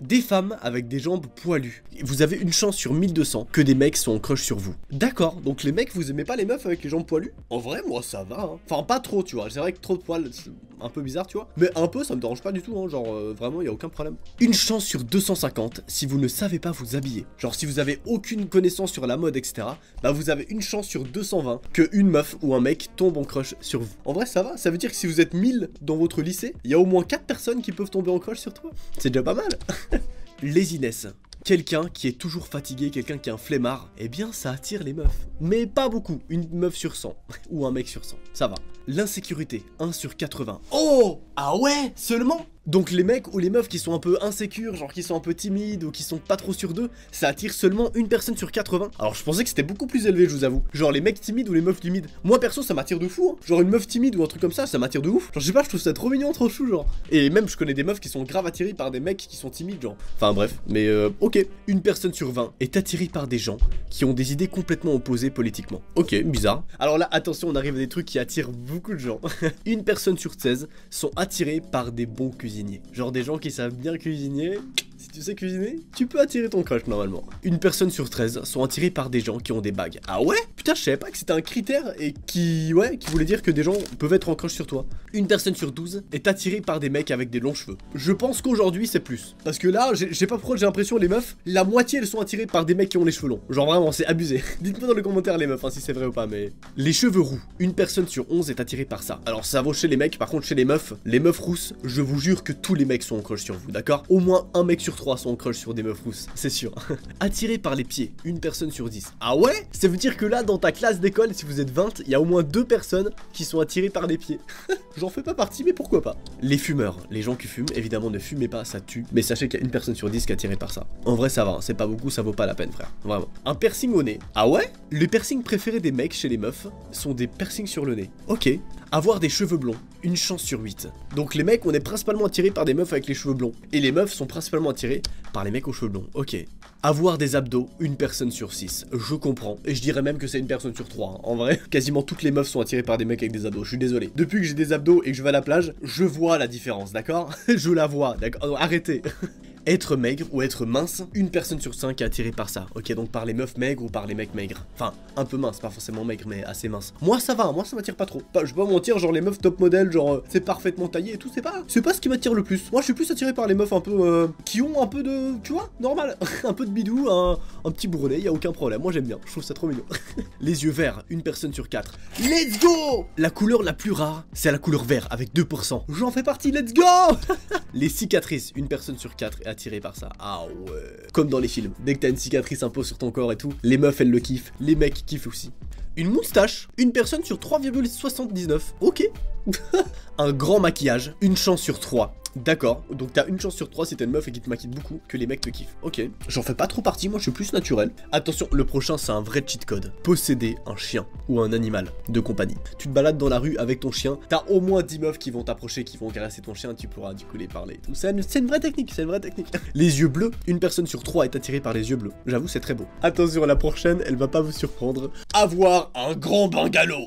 Des femmes avec des jambes poilues, vous avez une chance sur mille deux cents que des mecs soient en crush sur vous. D'accord, donc les mecs, vous aimez pas les meufs avec les jambes poilues? En vrai, moi ça va, hein. Enfin pas trop, tu vois, c'est vrai que trop de poils, c'est un peu bizarre, tu vois. Mais un peu, ça me dérange pas du tout, hein. Genre euh, vraiment, y a aucun problème. Une chance sur deux cent cinquante si vous ne savez pas vous habiller. Genre si vous avez aucune connaissance sur la mode, et cetera, bah vous avez une chance sur deux cent vingt que une meuf ou un mec tombe en crush sur vous. En vrai ça va, ça veut dire que si vous êtes mille dans votre lycée, il y a au moins quatre personnes qui peuvent tomber en crush sur toi. C'est déjà pas mal. Laziness. Quelqu'un qui est toujours fatigué, quelqu'un qui est un flemmard, eh bien ça attire les meufs. Mais pas beaucoup, une meuf sur cent, ou un mec sur cent, ça va. L'insécurité, un sur quatre-vingts. Oh, ah ouais, seulement. Donc les mecs ou les meufs qui sont un peu insécures, genre qui sont un peu timides ou qui sont pas trop sûrs d'eux, ça attire seulement une personne sur quatre-vingts. Alors je pensais que c'était beaucoup plus élevé, je vous avoue. Genre les mecs timides ou les meufs timides. Moi perso ça m'attire de fou, hein. Genre une meuf timide ou un truc comme ça, ça m'attire de ouf. Genre je sais pas, je trouve ça trop mignon, trop chou, genre. Et même je connais des meufs qui sont grave attirées par des mecs qui sont timides, genre. Enfin bref, mais euh, ok. Une personne sur vingt est attirée par des gens qui ont des idées complètement opposées politiquement. Ok, bizarre. Alors là, attention, on arrive à des trucs qui attirent beaucoup de gens. Une personne sur seize sont attirées par des bons cuisiniers. Genre des gens qui savent bien cuisiner. Si tu sais cuisiner, tu peux attirer ton crush normalement. Une personne sur treize sont attirées par des gens qui ont des bagues. Ah ouais? Putain, je savais pas que c'était un critère et qui, ouais, qui voulait dire que des gens peuvent être en crush sur toi. Une personne sur douze est attirée par des mecs avec des longs cheveux. Je pense qu'aujourd'hui c'est plus. Parce que là, je sais pas pourquoi j'ai l'impression les meufs, la moitié elles sont attirées par des mecs qui ont les cheveux longs. Genre vraiment, c'est abusé. Dites-moi dans les commentaires les meufs hein, si c'est vrai ou pas, mais... Les cheveux roux. Une personne sur onze est attirée par ça. Alors ça vaut chez les mecs, par contre chez les meufs, les meufs rousses, je vous jure que tous les mecs sont en crush sur vous, d'accord? Au moins un mec sur trois sont en crush sur des meufs rousses, c'est sûr. Attiré par les pieds, une personne sur dix. Ah ouais? Ça veut dire que là, dans ta classe d'école, si vous êtes vingt, il y a au moins deux personnes qui sont attirées par les pieds. J'en fais pas partie, mais pourquoi pas? Les fumeurs, les gens qui fument, évidemment ne fumez pas, ça tue. Mais sachez qu'il y a une personne sur dix qui est attirée par ça. En vrai, ça va, hein, c'est pas beaucoup, ça vaut pas la peine, frère. Vraiment. Un piercing au nez. Ah ouais? Les piercings préférés des mecs chez les meufs sont des piercings sur le nez. Ok. Avoir des cheveux blonds, une chance sur huit. Donc les mecs, on est principalement attirés par des meufs avec les cheveux blonds. Et les meufs sont principalement attirées par les mecs aux cheveux blonds. Ok. Avoir des abdos, une personne sur six. Je comprends. Et je dirais même que c'est une personne sur trois. Hein. En vrai, quasiment toutes les meufs sont attirées par des mecs avec des abdos. Je suis désolé. Depuis que j'ai des abdos et que je vais à la plage, je vois la différence, d'accord? Je la vois, d'accord? Arrêtez. être maigre ou être mince, une personne sur cinq est attirée par ça. Ok, donc par les meufs maigres ou par les mecs maigres. Enfin, un peu mince, pas forcément maigre, mais assez mince. Moi ça va, moi ça m'attire pas trop. Pas, je vais pas mentir, genre les meufs top modèles, genre euh, c'est parfaitement taillé et tout, c'est pas, c'est pas ce qui m'attire le plus. Moi je suis plus attiré par les meufs un peu euh, qui ont un peu de, tu vois, normal, un peu de bidou, un, un petit bourrelet, y a aucun problème. Moi j'aime bien, je trouve ça trop mignon. Les yeux verts, une personne sur quatre. Let's go! La couleur la plus rare, c'est la couleur vert avec deux pour cent. J'en fais partie, let's go! Les cicatrices, une personne sur quatre est attirée par ça. Ah ouais. Comme dans les films, dès que t'as une cicatrice un peu sur ton corps et tout, les meufs elles le kiffent, les mecs kiffent aussi. Une moustache, une personne sur trois virgule soixante-dix-neuf. Ok. Un grand maquillage, une chance sur trois. D'accord, donc t'as une chance sur trois si t'es une meuf et qui te maquille beaucoup, que les mecs te kiffent. Ok, j'en fais pas trop partie, moi je suis plus naturel. Attention, le prochain c'est un vrai cheat code. Posséder un chien ou un animal de compagnie. Tu te balades dans la rue avec ton chien, t'as au moins dix meufs qui vont t'approcher, qui vont caresser ton chien, et tu pourras du coup les parler et tout. C'est une, une vraie technique, c'est une vraie technique. Les yeux bleus, une personne sur trois est attirée par les yeux bleus. J'avoue, c'est très beau. Attention, la prochaine, elle va pas vous surprendre. Avoir un grand bungalow.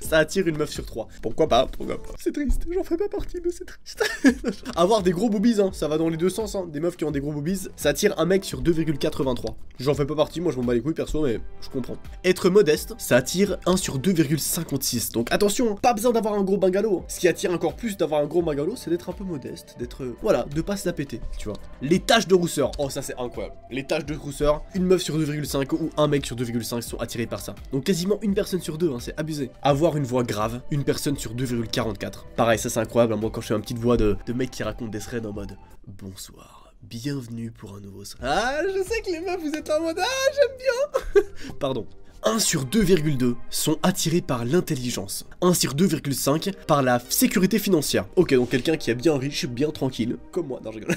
Ça attire une meuf sur trois. Pourquoi pas, pourquoi pas. C'est triste, j'en fais pas partie, mais c'est triste. Avoir des gros boobies, hein, ça va dans les deux sens, hein. Des meufs qui ont des gros boobies, ça attire un mec sur deux virgule quatre-vingt-trois. J'en fais pas partie, moi je m'en bats les couilles perso, mais je comprends. Être modeste, ça attire un sur deux virgule cinquante-six. Donc attention, pas besoin d'avoir un gros bungalow. Ce qui attire encore plus d'avoir un gros bungalow, c'est d'être un peu modeste, d'être, euh, voilà, de pas se la péter, tu vois. Les taches de rousseur, oh ça c'est incroyable. Les taches de rousseur, une meuf sur deux virgule cinq ou un mec sur deux virgule cinq sont attirés par ça. Donc quasiment une personne sur deux, hein, c'est abusé. Avoir une voix grave, une personne sur deux virgule quarante-quatre. Pareil, ça c'est incroyable, hein, moi quand je fais une petite voix de... de mec qui raconte des threads en mode bonsoir, bienvenue pour un nouveau thread. Ah, je sais que les meufs vous êtes en mode ah, j'aime bien. Pardon. un sur deux virgule deux sont attirés par l'intelligence. un sur deux virgule cinq par la sécurité financière. Ok, donc quelqu'un qui est bien riche, bien tranquille, comme moi. Non, je rigole.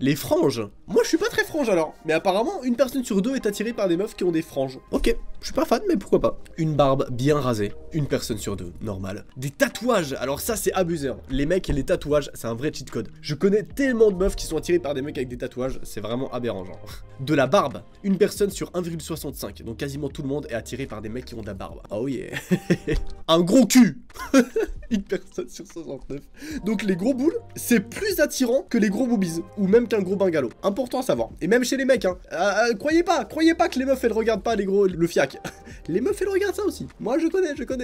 Les franges. Moi, je suis pas très frange alors. Mais apparemment, une personne sur deux est attirée par des meufs qui ont des franges. Ok, je suis pas fan, mais pourquoi pas. Une barbe bien rasée. Une personne sur deux, normal. Des tatouages. Alors ça, c'est abusé. Hein. Les mecs et les tatouages, c'est un vrai cheat code. Je connais tellement de meufs qui sont attirées par des mecs avec des tatouages. C'est vraiment aberrant, genre. De la barbe. Une personne sur un virgule soixante-cinq. Donc quasiment tout le monde est attiré par des mecs qui ont de la barbe. Oh yeah. Un gros cul. Une personne sur soixante-neuf. Donc les gros boules, c'est plus attirant que les gros boobies, ou même qu'un gros bungalow. Important à savoir. Et même chez les mecs, hein. Euh, euh, croyez pas, croyez pas que les meufs elles regardent pas les gros, le fiac. Les meufs elles regardent ça aussi. Moi je connais, je connais.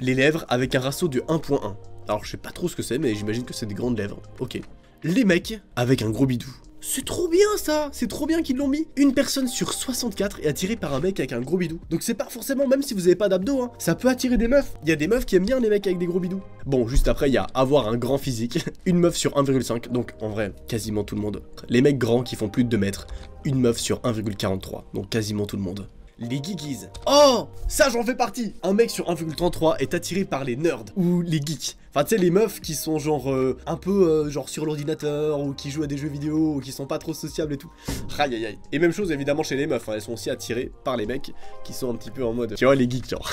Les lèvres avec un ratio de un virgule un. Alors je sais pas trop ce que c'est, mais j'imagine que c'est des grandes lèvres. Ok. Les mecs avec un gros bidou. C'est trop bien ça, c'est trop bien qu'ils l'ont mis. Une personne sur soixante-quatre est attirée par un mec avec un gros bidou. Donc c'est pas forcément, même si vous avez pas d'abdos, hein, ça peut attirer des meufs. Il y a des meufs qui aiment bien les mecs avec des gros bidous. Bon, juste après, il y a avoir un grand physique. Une meuf sur un virgule cinq, donc en vrai, quasiment tout le monde. Les mecs grands qui font plus de deux mètres. Une meuf sur un virgule quarante-trois, donc quasiment tout le monde. Les geekies. Oh, ça j'en fais partie. Un mec sur un virgule trente-trois est attiré par les nerds ou les geeks. Enfin tu sais les meufs qui sont genre euh, un peu euh, genre sur l'ordinateur ou qui jouent à des jeux vidéo ou qui sont pas trop sociables et tout. Aïe aïe aïe. Et même chose évidemment chez les meufs, hein, elles sont aussi attirées par les mecs qui sont un petit peu en mode tu vois les geeks genre.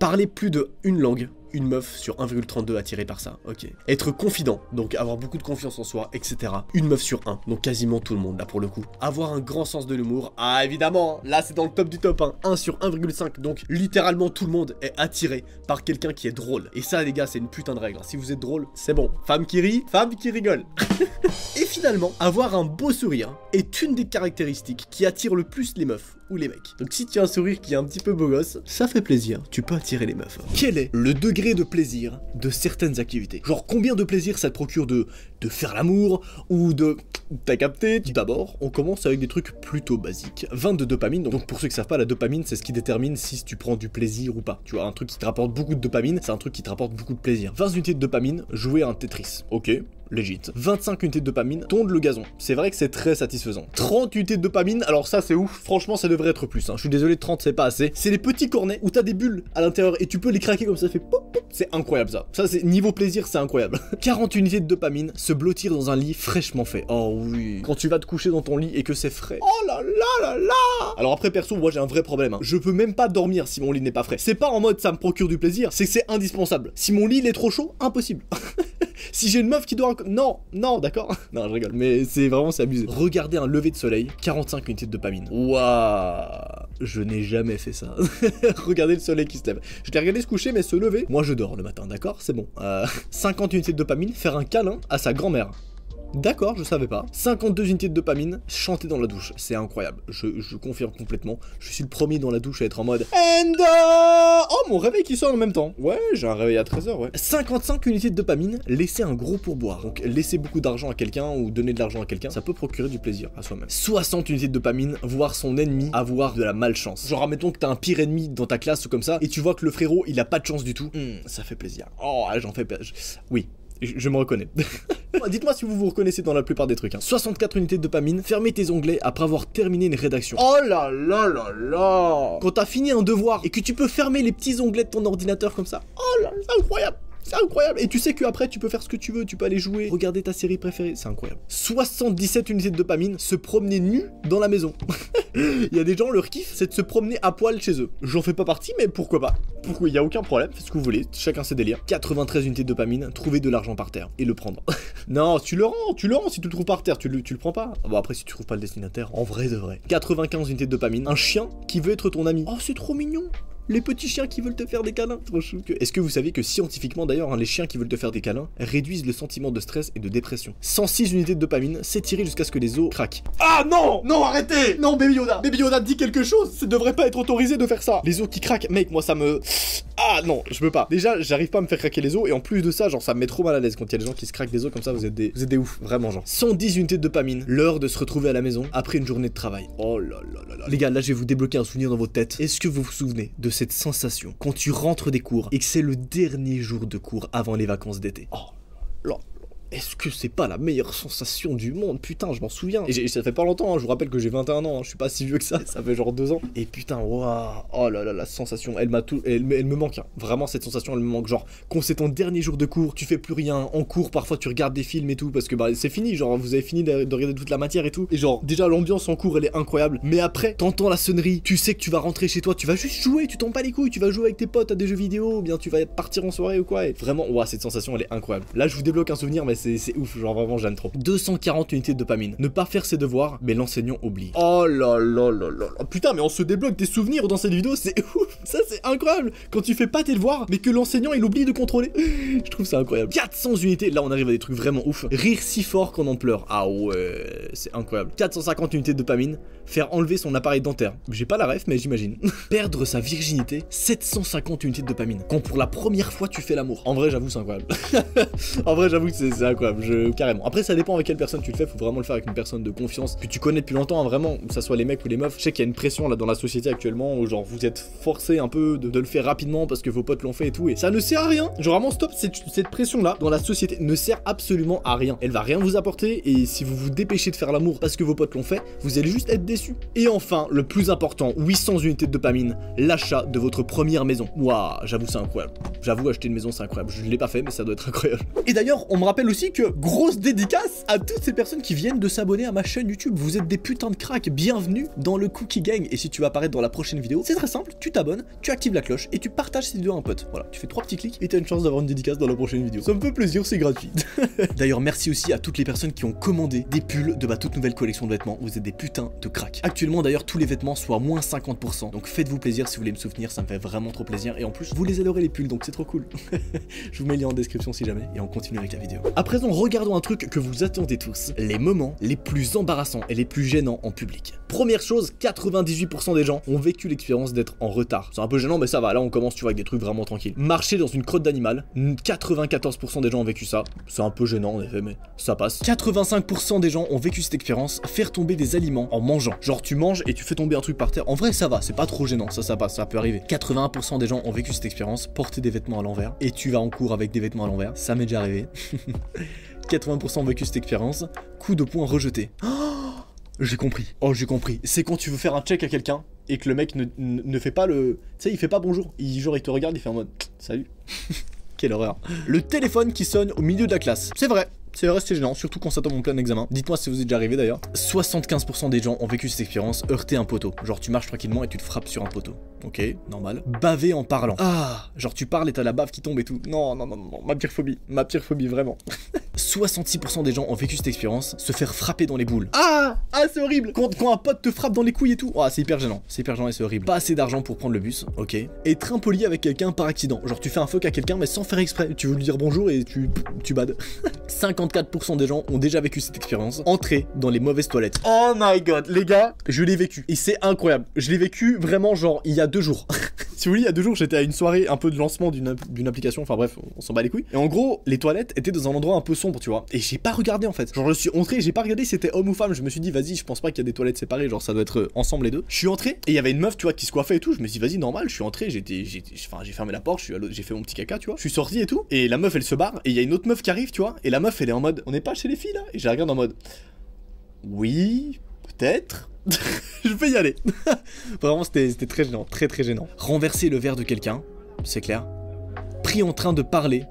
Parler plus de une langue. Une meuf sur un virgule trente-deux attirée par ça, ok. Être confident, donc avoir beaucoup de confiance en soi, et cetera. Une meuf sur un, donc quasiment tout le monde, là, pour le coup. Avoir un grand sens de l'humour, ah, évidemment, là, c'est dans le top du top, hein. un sur un virgule cinq, donc littéralement tout le monde est attiré par quelqu'un qui est drôle. Et ça, les gars, c'est une putain de règle, hein. Si vous êtes drôle, c'est bon. Femme qui rit, femme qui rigole. Et finalement, avoir un beau sourire est une des caractéristiques qui attire le plus les meufs ou les mecs. Donc si tu as un sourire qui est un petit peu beau gosse, ça fait plaisir, tu peux attirer les meufs. Quel est le degré de plaisir de certaines activités? Genre combien de plaisir ça te procure de, de faire l'amour ou de... T'as capté? D'abord, on commence avec des trucs plutôt basiques. vingt de dopamine, donc pour ceux qui savent pas, la dopamine c'est ce qui détermine si tu prends du plaisir ou pas. Tu vois, un truc qui te rapporte beaucoup de dopamine, c'est un truc qui te rapporte beaucoup de plaisir. vingt unités de dopamine, jouer à un Tetris. Ok, légit. vingt-cinq unités de dopamine, tondre le gazon. C'est vrai que c'est très satisfaisant. trente unités de dopamine, alors ça c'est ouf, franchement ça devrait être plus, hein. Je suis désolé, trente c'est pas assez. C'est les petits cornets où t'as des bulles à l'intérieur et tu peux les craquer comme ça, ça fait pop pop. C'est incroyable ça. Ça c'est niveau plaisir, c'est incroyable. quarante unités de dopamine, se blottir dans un lit fraîchement fait. Oh oui. Quand tu vas te coucher dans ton lit et que c'est frais. Oh là là là là. Alors après perso, moi j'ai un vrai problème, hein. Je peux même pas dormir si mon lit n'est pas frais. C'est pas en mode ça me procure du plaisir, c'est que c'est indispensable. Si mon lit il est trop chaud, impossible. Si j'ai une meuf qui dort... Non, non, d'accord. Non, je rigole, mais c'est vraiment, c'est abusé. Regarder un lever de soleil, quarante-cinq unités de dopamine. Waouh, je n'ai jamais fait ça. Regardez le soleil qui se lève. Je l'ai regardé se coucher, mais se lever. Moi, je dors le matin, d'accord? C'est bon. Euh, cinquante unités de dopamine, faire un câlin à sa grand-mère. D'accord, je savais pas. cinquante-deux unités de dopamine chantées dans la douche. C'est incroyable. Je, je confirme complètement. Je suis le premier dans la douche à être en mode And uh... Oh, mon réveil qui sonne en même temps. Ouais, j'ai un réveil à treize heures, ouais. cinquante-cinq unités de dopamine, laisser un gros pourboire. Donc, laisser beaucoup d'argent à quelqu'un ou donner de l'argent à quelqu'un, ça peut procurer du plaisir à soi-même. soixante unités de dopamine, voir son ennemi avoir de la malchance. Genre, admettons que t'as un pire ennemi dans ta classe ou comme ça, et tu vois que le frérot, il a pas de chance du tout. Mmh, ça fait plaisir. Oh, j'en fais pas. Je... Oui. Je, je me reconnais. Dites-moi si vous vous reconnaissez dans la plupart des trucs. Hein. soixante-quatre unités de dopamine, fermez tes onglets après avoir terminé une rédaction. Oh là là là là. Quand t'as fini un devoir et que tu peux fermer les petits onglets de ton ordinateur comme ça. Oh là, c'est incroyable. C'est incroyable. Et tu sais qu'après tu peux faire ce que tu veux, tu peux aller jouer, regarder ta série préférée, c'est incroyable. soixante-dix-sept unités de dopamine, se promener nu dans la maison. Il y a des gens, leur kiff, c'est de se promener à poil chez eux. J'en fais pas partie, mais pourquoi pas? Pourquoi? Il n'y a aucun problème, faites ce que vous voulez, chacun ses délires. quatre-vingt-treize unités de dopamine, trouver de l'argent par terre et le prendre. Non, tu le rends, tu le rends si tu le trouves par terre, tu le, tu le prends pas. Bon, après, si tu trouves pas le destinataire, en vrai de vrai. quatre-vingt-quinze unités de dopamine, un chien qui veut être ton ami. Oh, c'est trop mignon! Les petits chiens qui veulent te faire des câlins, trop chou. Est-ce que vous savez que scientifiquement d'ailleurs, hein, les chiens qui veulent te faire des câlins réduisent le sentiment de stress et de dépression. cent six unités de dopamine, s'étirer jusqu'à ce que les os craquent. Ah non, non arrêtez, non Baby Yoda, Baby Yoda dit quelque chose, ça devrait pas être autorisé de faire ça. Les os qui craquent, mec, moi ça me... Ah non, je peux pas. Déjà, j'arrive pas à me faire craquer les os et en plus de ça, genre ça me met trop mal à l'aise quand il y a des gens qui se craquent des os comme ça, vous êtes des, vous êtes des ouf, vraiment genre. cent dix unités de dopamine, l'heure de se retrouver à la maison après une journée de travail. Oh là là là là. Les gars, là je vais vous débloquer un souvenir dans votre tête. Est-ce que vous vous souvenez de cette sensation quand tu rentres des cours et que c'est le dernier jour de cours avant les vacances d'été? Oh là. Est-ce que c'est pas la meilleure sensation du monde? Putain, je m'en souviens. Et ça fait pas longtemps, hein. Je vous rappelle que j'ai vingt et un ans, hein. Je suis pas si vieux que ça, ça fait genre deux ans. Et putain, waouh, oh là là, la sensation, elle m'a tout, elle, elle me manque. Hein. Vraiment, cette sensation, elle me manque. Genre, quand c'est ton dernier jour de cours, tu fais plus rien. En cours, parfois, tu regardes des films et tout, parce que bah, c'est fini, genre, vous avez fini de, de regarder toute la matière et tout. Et genre, déjà, l'ambiance en cours, elle est incroyable. Mais après, t'entends la sonnerie, tu sais que tu vas rentrer chez toi, tu vas juste jouer, tu t'en bats les couilles, tu vas jouer avec tes potes à des jeux vidéo, ou bien tu vas partir en soirée ou quoi. Et vraiment, waouh, cette sensation, elle est incroyable. Là, je vous débloque un souvenir, mais c'est ouf, genre vraiment j'aime trop. deux cent quarante unités de dopamine. Ne pas faire ses devoirs, mais l'enseignant oublie. Oh là là là là là. Putain, mais on se débloque des souvenirs dans cette vidéo, c'est ouf. Ça c'est incroyable. Quand tu fais pas tes devoirs, mais que l'enseignant il oublie de contrôler. Je trouve ça incroyable. quatre cents unités, là on arrive à des trucs vraiment ouf. Rire si fort qu'on en pleure. Ah ouais, c'est incroyable. quatre cent cinquante unités de dopamine. Faire enlever son appareil dentaire. J'ai pas la ref, mais j'imagine. Perdre sa virginité. sept cent cinquante unités de dopamine. Quand pour la première fois tu fais l'amour. En vrai, j'avoue, c'est incroyable. En vrai, j'avoue que c'est ça. Quoi, je... carrément. Après, ça dépend avec quelle personne tu le fais. Faut vraiment le faire avec une personne de confiance que tu connais depuis longtemps, hein, vraiment, que ça soit les mecs ou les meufs. Je sais qu'il y a une pression là dans la société actuellement où genre vous êtes forcé un peu de, de le faire rapidement parce que vos potes l'ont fait et tout. Et ça ne sert à rien. Genre vraiment stop, cette, cette pression là dans la société ne sert absolument à rien. Elle va rien vous apporter et si vous vous dépêchez de faire l'amour parce que vos potes l'ont fait, vous allez juste être déçus. Et enfin, le plus important, huit cents unités de dopamine, l'achat de votre première maison. Waouh, j'avoue c'est incroyable. J'avoue acheter une maison c'est incroyable. Je l'ai pas fait mais ça doit être incroyable. Et d'ailleurs, on me rappelle aussi que grosse dédicace à toutes ces personnes qui viennent de s'abonner à ma chaîne YouTube. Vous êtes des putains de cracks, bienvenue dans le Cookie Gang. Et si tu vas apparaître dans la prochaine vidéo, c'est très simple, tu t'abonnes, tu actives la cloche et tu partages cette vidéo à un pote. Voilà, tu fais trois petits clics et tu as une chance d'avoir une dédicace dans la prochaine vidéo. Ça me fait plaisir, c'est gratuit. D'ailleurs, merci aussi à toutes les personnes qui ont commandé des pulls de ma toute nouvelle collection de vêtements. Vous êtes des putains de cracks. Actuellement, d'ailleurs, tous les vêtements sont à moins cinquante pour cent. Donc faites-vous plaisir si vous voulez me soutenir, ça me fait vraiment trop plaisir. Et en plus, vous les adorez les pulls, donc c'est trop cool. Je vous mets le lien en description si jamais et on continue avec la vidéo. À présent, regardons un truc que vous attendez tous, les moments les plus embarrassants et les plus gênants en public. Première chose, quatre-vingt-dix-huit pour cent des gens ont vécu l'expérience d'être en retard. C'est un peu gênant, mais ça va, là on commence, tu vois, avec des trucs vraiment tranquilles. Marcher dans une crotte d'animal, quatre-vingt-quatorze pour cent des gens ont vécu ça. C'est un peu gênant en effet, mais ça passe. quatre-vingt-cinq pour cent des gens ont vécu cette expérience, faire tomber des aliments en mangeant. Genre tu manges et tu fais tomber un truc par terre. En vrai, ça va, c'est pas trop gênant, ça, ça passe, ça peut arriver. quatre-vingt-un pour cent des gens ont vécu cette expérience, porter des vêtements à l'envers et tu vas en cours avec des vêtements à l'envers. Ça m'est déjà arrivé. quatre-vingts pour cent ont vécu cette expérience. Coup de poing rejeté. Oh, j'ai compris. Oh, j'ai compris. C'est quand tu veux faire un check à quelqu'un et que le mec ne, ne, ne fait pas le... Tu sais, il fait pas bonjour. Il, genre, il te regarde, il fait en mode... Salut. Quelle horreur. Le téléphone qui sonne au milieu de la classe. C'est vrai. C'est vrai, c'est gênant, surtout quand ça tombe en plein examen. Dites-moi si vous êtes déjà arrivé d'ailleurs. soixante-quinze pour cent des gens ont vécu cette expérience, heurter un poteau. Genre tu marches tranquillement et tu te frappes sur un poteau. Ok, normal. Baver en parlant. Ah, genre tu parles et t'as la bave qui tombe et tout. Non, non, non, non, ma pire phobie. Ma pire phobie, vraiment. soixante-six pour cent des gens ont vécu cette expérience, se faire frapper dans les boules. Ah, ah, c'est horrible. Quand, quand un pote te frappe dans les couilles et tout. Ah, c'est hyper gênant. C'est hyper gênant et c'est horrible. Pas assez d'argent pour prendre le bus. Ok. Être impoli avec quelqu'un par accident. Genre tu fais un fuck à quelqu'un mais sans faire exprès. Tu veux lui dire bonjour et tu, tu bades. cinquante-quatre pour cent des gens ont déjà vécu cette expérience, entrer dans les mauvaises toilettes. Oh my god, les gars, je l'ai vécu et c'est incroyable. Je l'ai vécu vraiment genre il y a deux jours. Si vous voulez, il y a deux jours, j'étais à une soirée un peu de lancement d'une d'une application, enfin bref, on s'en bat les couilles. Et en gros, les toilettes étaient dans un endroit un peu sombre, tu vois. Et j'ai pas regardé en fait. Genre je suis entré, j'ai pas regardé si c'était homme ou femme. Je me suis dit vas-y, je pense pas qu'il y a des toilettes séparées, genre ça doit être ensemble les deux. Je suis entré et il y avait une meuf, tu vois, qui se coiffait et tout. Je me suis dit vas-y, normal, je suis entré, j'étais enfin j'ai fermé la porte, j'ai fait mon petit caca, tu vois. Je suis sorti et tout et la meuf elle se barre et il y a une autre meuf qui arrive, tu vois. Et la meuf elle est en mode on n'est pas chez les filles là, et je la regarde en mode oui, peut-être. Je vais y aller. Vraiment c'était très gênant, très très gênant. Renverser le verre de quelqu'un, c'est clair. Pris en train de parler.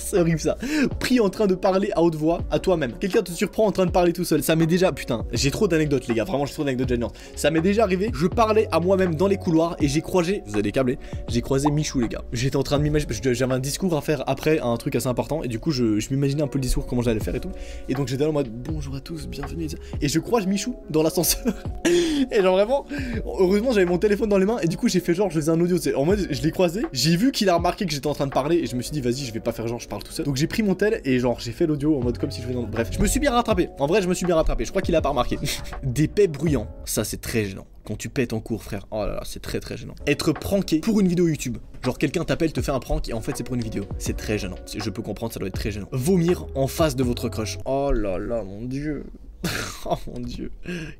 C'est horrible ça. Pris en train de parler à haute voix à toi-même. Quelqu'un te surprend en train de parler tout seul. Ça m'est déjà... Putain, j'ai trop d'anecdotes les gars. Vraiment, j'ai trop d'anecdotes gênantes. Ça m'est déjà arrivé. Je parlais à moi-même dans les couloirs et j'ai croisé... Vous allez câbler. J'ai croisé Michou les gars. J'étais en train de m'imaginer... J'avais un discours à faire après, un truc assez important. Et du coup, je, je m'imaginais un peu le discours, comment j'allais faire et tout. Et donc j'étais en mode bonjour à tous, bienvenue. Et je croise Michou dans l'ascenseur. Et genre vraiment... Heureusement, j'avais mon téléphone dans les mains. Et du coup, j'ai fait genre, je faisais un audio. En mode, je l'ai croisé. J'ai vu qu'il a remarqué que j'étais en train de parler. Et je me suis dit, vas-y, je vais pas faire genre, je parle tout seul. Donc j'ai pris mon tel et genre j'ai fait l'audio en mode comme si je faisais dans... Bref, je me suis bien rattrapé. En vrai, je me suis bien rattrapé. Je crois qu'il a pas remarqué. Des pets bruyants. Ça, c'est très gênant. Quand tu pètes en cours, frère. Oh là là, c'est très très gênant. Être pranké pour une vidéo YouTube. Genre quelqu'un t'appelle, te fait un prank et en fait c'est pour une vidéo. C'est très gênant. Je peux comprendre, ça doit être très gênant. Vomir en face de votre crush. Oh là là, mon dieu. Oh mon dieu.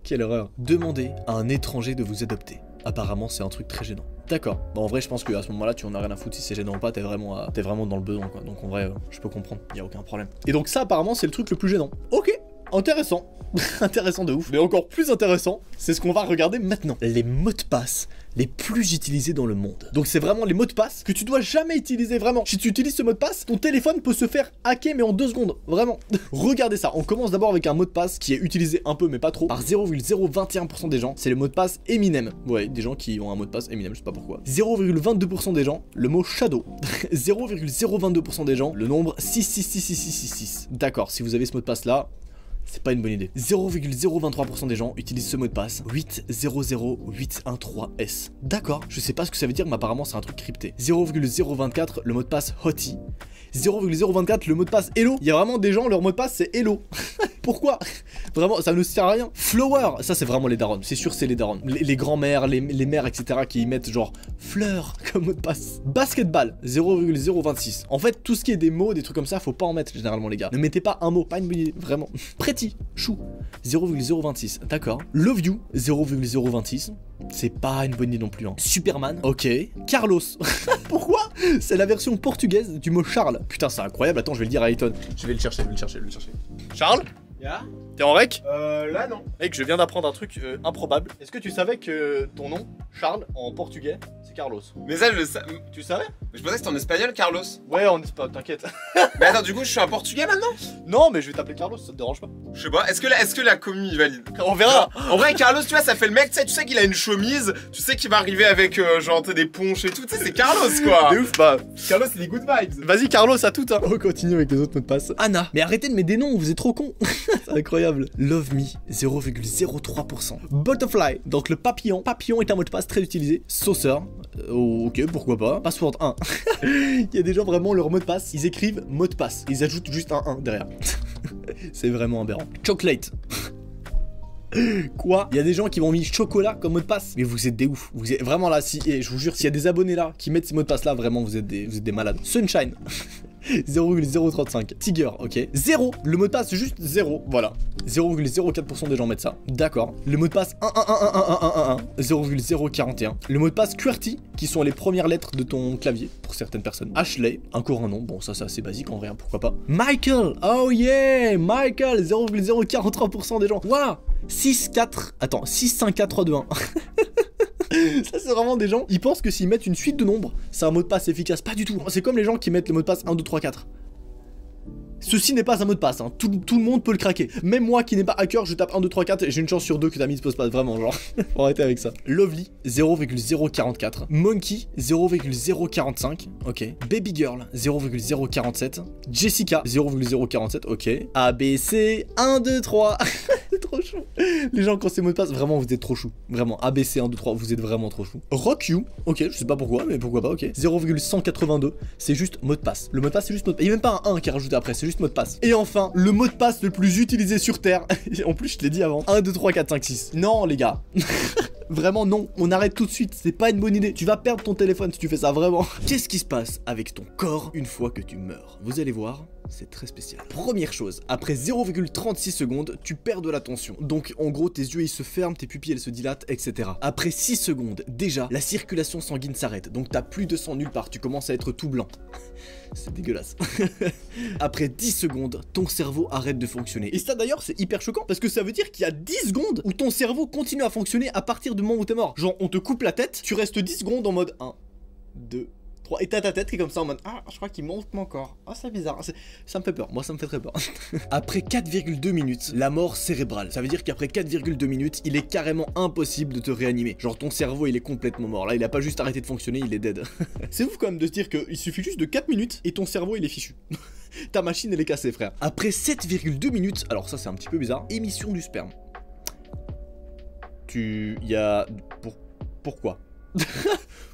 Quelle horreur. Demander à un étranger de vous adopter. Apparemment, c'est un truc très gênant. D'accord. Bah en vrai, je pense qu'à ce moment-là, tu en as rien à foutre si c'est gênant ou pas. T'es vraiment, à... t'es vraiment dans le besoin, quoi. Donc en vrai, euh, je peux comprendre. Y a aucun problème. Et donc ça, apparemment, c'est le truc le plus gênant. Ok. Intéressant. Intéressant de ouf. Mais encore plus intéressant, c'est ce qu'on va regarder maintenant. Les mots de passe les plus utilisés dans le monde. Donc c'est vraiment les mots de passe que tu dois jamais utiliser, vraiment. Si tu utilises ce mot de passe, ton téléphone peut se faire hacker mais en deux secondes, vraiment. Regardez ça, on commence d'abord avec un mot de passe qui est utilisé un peu mais pas trop par zéro virgule zéro vingt et un pour cent des gens, c'est le mot de passe Eminem. Ouais, des gens qui ont un mot de passe Eminem, je sais pas pourquoi. zéro virgule vingt-deux pour cent des gens, le mot shadow. zéro virgule zéro vingt-deux pour cent des gens, le nombre six six six six six six six. D'accord, si vous avez ce mot de passe là, c'est pas une bonne idée. zéro virgule zéro vingt-trois pour cent des gens utilisent ce mot de passe huit zéro zéro huit un trois S. D'accord, je sais pas ce que ça veut dire, mais apparemment c'est un truc crypté. zéro virgule zéro vingt-quatre le mot de passe Hottie. zéro virgule zéro vingt-quatre le mot de passe Hello. Il y a vraiment des gens, leur mot de passe c'est Hello. Pourquoi? Vraiment, ça ne sert à rien. Flower, ça c'est vraiment les darons. C'est sûr, c'est les darons. Les, les grands-mères, les, les mères, et cetera qui y mettent genre fleur comme mot de passe. Basketball, zéro virgule zéro vingt-six. En fait, tout ce qui est des mots, des trucs comme ça, faut pas en mettre généralement, les gars. Ne mettez pas un mot, pas une idée, vraiment. Pretty, chou, zéro virgule zéro vingt-six. D'accord. Love you, zéro virgule zéro vingt-six. C'est pas une bonne idée non plus. Hein. Superman, ok. Carlos, pourquoi? C'est la version portugaise du mot Charles. Putain, c'est incroyable. Attends, je vais le dire à Ethan. Je vais le chercher, je vais le chercher, je vais le chercher. Charles? Yeah. T'es en rec? Euh, là non. Mec, je viens d'apprendre un truc euh, improbable. Est-ce que tu savais que euh, ton nom, Charles, en portugais, c'est Carlos? Mais ça, je le savais. Tu savais? Mais je pensais que c'était en espagnol, Carlos. Ouais, en espagnol, t'inquiète. Mais attends, du coup, je suis un portugais maintenant? Non, mais je vais t'appeler Carlos, ça te dérange pas? Je sais pas, est-ce que, est que la commis valide? On verra. En vrai, Carlos, tu vois, ça fait le mec, tu sais, tu sais qu'il a une chemise, tu sais qu'il va arriver avec euh, genre des ponches et tout, tu sais, c'est Carlos quoi. De ouf, bah. Carlos, c'est des good vibes. Vas-y, Carlos, à tout, hein. On continue avec les autres mots de passe. Anna, mais arrêtez de mettre des noms, vous êtes trop cons. C'est incroyable. Love me, zéro virgule zéro trois pour cent. Butterfly, donc le papillon. Papillon est un mot de passe très utilisé. Saucer, euh, ok, pourquoi pas. Password un. Il y a des gens vraiment, leur mot de passe, ils écrivent mot de passe. Ils ajoutent juste un un derrière. C'est vraiment aberrant. Chocolate. Quoi? Il y a des gens qui m'ont mis chocolat comme mot de passe. Mais vous êtes des ouf. Vous êtes vraiment là, si, et je vous jure, s'il y a des abonnés là qui mettent ces mots de passe là, vraiment vous êtes des, vous êtes des malades. Sunshine. zéro virgule zéro trente-cinq. Tiger, ok. zéro, le mot de passe juste zéro, voilà. zéro virgule zéro quatre pour cent des gens mettent ça. D'accord. Le mot de passe un un un un un un un un un. zéro virgule zéro quarante et un. Le mot de passe QWERTY, qui sont les premières lettres de ton clavier pour certaines personnes. Ashley, un court un nom. Bon, ça c'est assez basique en vrai, hein, pourquoi pas. Michael, oh yeah, Michael, zéro virgule zéro quarante-trois pour cent des gens. Waouh. six quatre. Attends, six cinq quatre trois deux un. Ça c'est vraiment des gens, ils pensent que s'ils mettent une suite de nombres, c'est un mot de passe efficace. Pas du tout, c'est comme les gens qui mettent le mot de passe un deux trois quatre. Ceci n'est pas un mot de passe, hein. tout, tout le monde peut le craquer. Même moi qui n'ai pas hacker, je tape un deux trois quatre et j'ai une chance sur deux que ta mise pose pas, vraiment genre. Faut arrêter avec ça. Lovely, zéro virgule zéro quarante-quatre. Monkey, zéro virgule zéro quarante-cinq. Ok. Baby girl, zéro virgule zéro quarante-sept. Jessica, zéro virgule zéro quarante-sept. Ok. A B C, un deux trois. C'est trop chou. Les gens qui ont ces mots de passe, vraiment, vous êtes trop chou. Vraiment, A B C un deux trois, vous êtes vraiment trop chou. Rock You, ok, je sais pas pourquoi, mais pourquoi pas, ok. zéro virgule cent quatre-vingt-deux, c'est juste mot de passe. Le mot de passe, c'est juste mot de passe. Il n'y a même pas un un qui est rajouté après, c'est juste mot de passe. Et enfin, le mot de passe le plus utilisé sur Terre. En plus, je te l'ai dit avant. un, deux, trois, quatre, cinq, six. Non, les gars. Vraiment non, on arrête tout de suite, c'est pas une bonne idée. Tu vas perdre ton téléphone si tu fais ça, vraiment. Qu'est-ce qui se passe avec ton corps une fois que tu meurs? Vous allez voir, c'est très spécial. Première chose, après zéro virgule trente-six secondes, tu perds de l'attention. Donc en gros, tes yeux ils se ferment, tes pupilles elles se dilatent, et cetera. Après six secondes, déjà, la circulation sanguine s'arrête. Donc t'as plus de sang nulle part, tu commences à être tout blanc. C'est dégueulasse. Après dix secondes, ton cerveau arrête de fonctionner. Et ça d'ailleurs, c'est hyper choquant, parce que ça veut dire qu'il y a dix secondes où ton cerveau continue à fonctionner à partir du moment où t'es mort. Genre, on te coupe la tête, tu restes dix secondes en mode un, deux, trois, et t'as ta tête qui est comme ça en mode ah, je crois qu'il manque mon corps. Ah, oh, c'est bizarre. Ça me fait peur, moi ça me fait très peur. Après quatre virgule deux minutes, la mort cérébrale. Ça veut dire qu'après quatre virgule deux minutes, il est carrément impossible de te réanimer. Genre ton cerveau il est complètement mort. Là il a pas juste arrêté de fonctionner, il est dead. C'est ouf quand même de se dire qu'il suffit juste de quatre minutes et ton cerveau il est fichu. Ta machine elle est cassée, frère. Après sept virgule deux minutes, alors ça c'est un petit peu bizarre, émission du sperme. Tu... y a... Pour... Pourquoi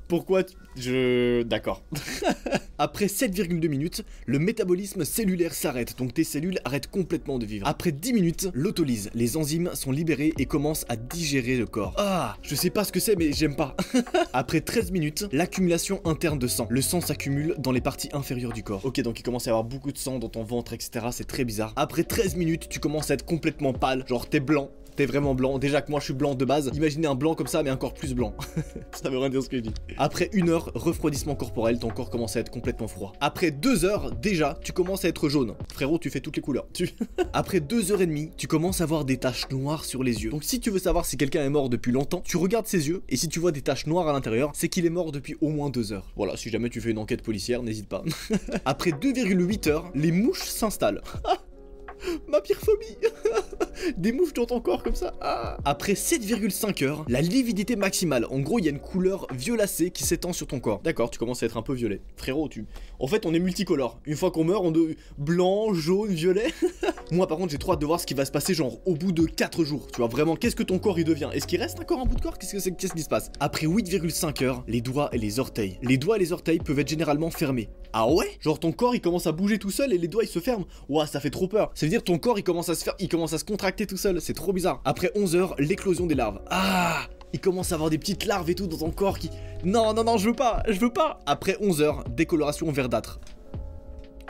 Pourquoi tu... Je... D'accord. Après sept virgule deux minutes, le métabolisme cellulaire s'arrête, donc tes cellules arrêtent complètement de vivre. Après dix minutes, l'autolyse, les enzymes sont libérées et commencent à digérer le corps. Ah, je sais pas ce que c'est, mais j'aime pas. Après treize minutes, l'accumulation interne de sang. Le sang s'accumule dans les parties inférieures du corps. Ok, donc il commence à y avoir beaucoup de sang dans ton ventre, et cetera. C'est très bizarre. Après treize minutes, tu commences à être complètement pâle, genre t'es blanc. T'es vraiment blanc, déjà que moi je suis blanc de base. Imaginez un blanc comme ça mais encore plus blanc. Ça veut rien dire ce que je dis. Après une heure, refroidissement corporel, ton corps commence à être complètement froid. Après deux heures, déjà, tu commences à être jaune. Frérot, tu fais toutes les couleurs. Tu... Après deux heures et demie, tu commences à avoir des taches noires sur les yeux. Donc si tu veux savoir si quelqu'un est mort depuis longtemps, tu regardes ses yeux et si tu vois des taches noires à l'intérieur, c'est qu'il est mort depuis au moins deux heures. Voilà, si jamais tu fais une enquête policière, n'hésite pas. Après deux virgule huit heures, les mouches s'installent. Ma pire phobie. Des mouches dans ton corps comme ça, ah. Après sept virgule cinq heures, la lividité maximale. En gros il y a une couleur violacée qui s'étend sur ton corps. D'accord, tu commences à être un peu violet. Frérot, tu... En fait on est multicolore. Une fois qu'on meurt on devient blanc, jaune, violet. Moi par contre j'ai trop hâte de voir ce qui va se passer genre au bout de quatre jours. Tu vois vraiment qu'est-ce que ton corps il devient. Est-ce qu'il reste encore un bout de corps? Qu'est-ce que qu'est-ce qui se passe? Après huit virgule cinq heures, les doigts et les orteils. Les doigts et les orteils peuvent être généralement fermés. Ah ouais? Genre ton corps il commence à bouger tout seul et les doigts ils se ferment. Ouah, ça fait trop peur. Ça veut dire ton corps il commence à se faire, il commence à se contracter tout seul, c'est trop bizarre. Après onze heures, l'éclosion des larves. Ah, il commence à avoir des petites larves et tout dans ton corps qui... Non, non, non, je veux pas, je veux pas. Après onze heures, décoloration verdâtre.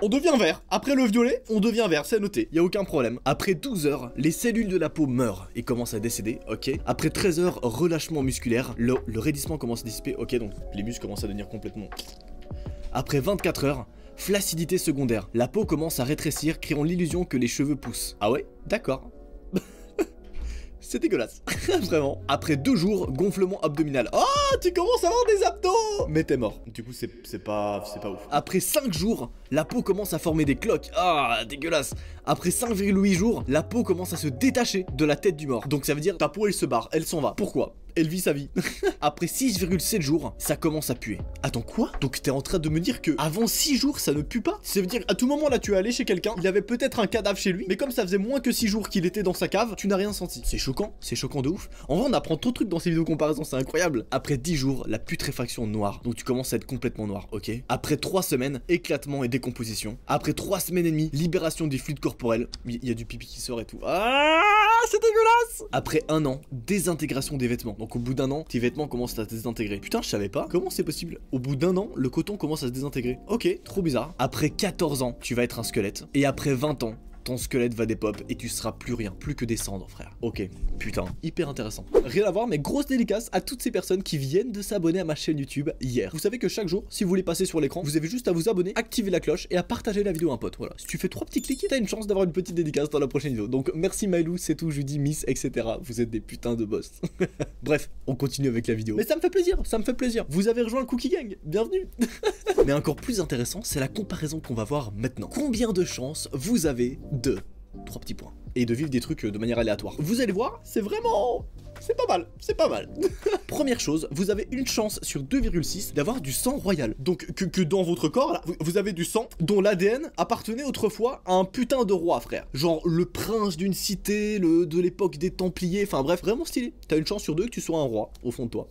On devient vert. Après le violet, on devient vert, c'est noté, y a aucun problème. Après douze heures, les cellules de la peau meurent et commencent à décéder, ok. Après treize heures, relâchement musculaire, le, le raidissement commence à dissiper, ok, donc les muscles commencent à devenir complètement... Après vingt-quatre heures, flaccidité secondaire. La peau commence à rétrécir, créant l'illusion que les cheveux poussent. Ah ouais? D'accord. C'est dégueulasse. Vraiment. Après deux jours, gonflement abdominal. Oh, tu commences à avoir des abdos. Mais t'es mort. Du coup, c'est pas, pas ouf. Après cinq jours, la peau commence à former des cloques. Ah, dégueulasse. Après cinq virgule huit jours, la peau commence à se détacher de la tête du mort. Donc ça veut dire ta peau, elle se barre, elle s'en va. Pourquoi? Elle vit sa vie. Après six virgule sept jours, ça commence à puer. Attends, quoi? Donc t'es en train de me dire que avant six jours, ça ne pue pas? Ça veut dire à tout moment là, tu es allé chez quelqu'un, il avait peut-être un cadavre chez lui, mais comme ça faisait moins que six jours qu'il était dans sa cave, tu n'as rien senti. C'est choquant, c'est choquant de ouf. En vrai, on apprend trop de trucs dans ces vidéos comparaison, c'est incroyable. Après dix jours, la putréfaction noire. Donc tu commences à être complètement noir, ok? Après trois semaines, éclatement et décomposition. Après trois semaines et demie, libération des fluides corporels. Il y a du pipi qui sort et tout. Ah, c'est dégueulasse! Après un an, désintégration des vêtements. Donc au bout d'un an, tes vêtements commencent à se désintégrer. Putain, je savais pas. Comment c'est possible? Au bout d'un an, le coton commence à se désintégrer. Ok, trop bizarre. Après quatorze ans, tu vas être un squelette. Et après vingt ans, ton squelette va dépop et tu seras plus rien, plus que des cendres, frère. Ok, putain, hyper intéressant. Rien à voir, mais grosse dédicace à toutes ces personnes qui viennent de s'abonner à ma chaîne YouTube hier. Vous savez que chaque jour, si vous voulez passer sur l'écran, vous avez juste à vous abonner, activer la cloche et à partager la vidéo à un pote. Voilà, si tu fais trois petits clics, t'as une chance d'avoir une petite dédicace dans la prochaine vidéo. Donc merci Maïlou, c'est tout, Judy, Miss, et cetera. Vous êtes des putains de boss. Bref, on continue avec la vidéo. Mais ça me fait plaisir, ça me fait plaisir. Vous avez rejoint le Cookie Gang, bienvenue. Mais encore plus intéressant, c'est la comparaison qu'on va voir maintenant. Combien de chances vous avez de trois petits points et de vivre des trucs de manière aléatoire. Vous allez voir, c'est vraiment C'est pas mal, c'est pas mal. Première chose, vous avez une chance sur deux virgule six d'avoir du sang royal. Donc que, que dans votre corps, là, vous, vous avez du sang dont l'A D N appartenait autrefois à un putain de roi, frère. Genre le prince d'une cité, le de l'époque des Templiers, enfin bref, vraiment stylé. T'as une chance sur deux que tu sois un roi, au fond de toi.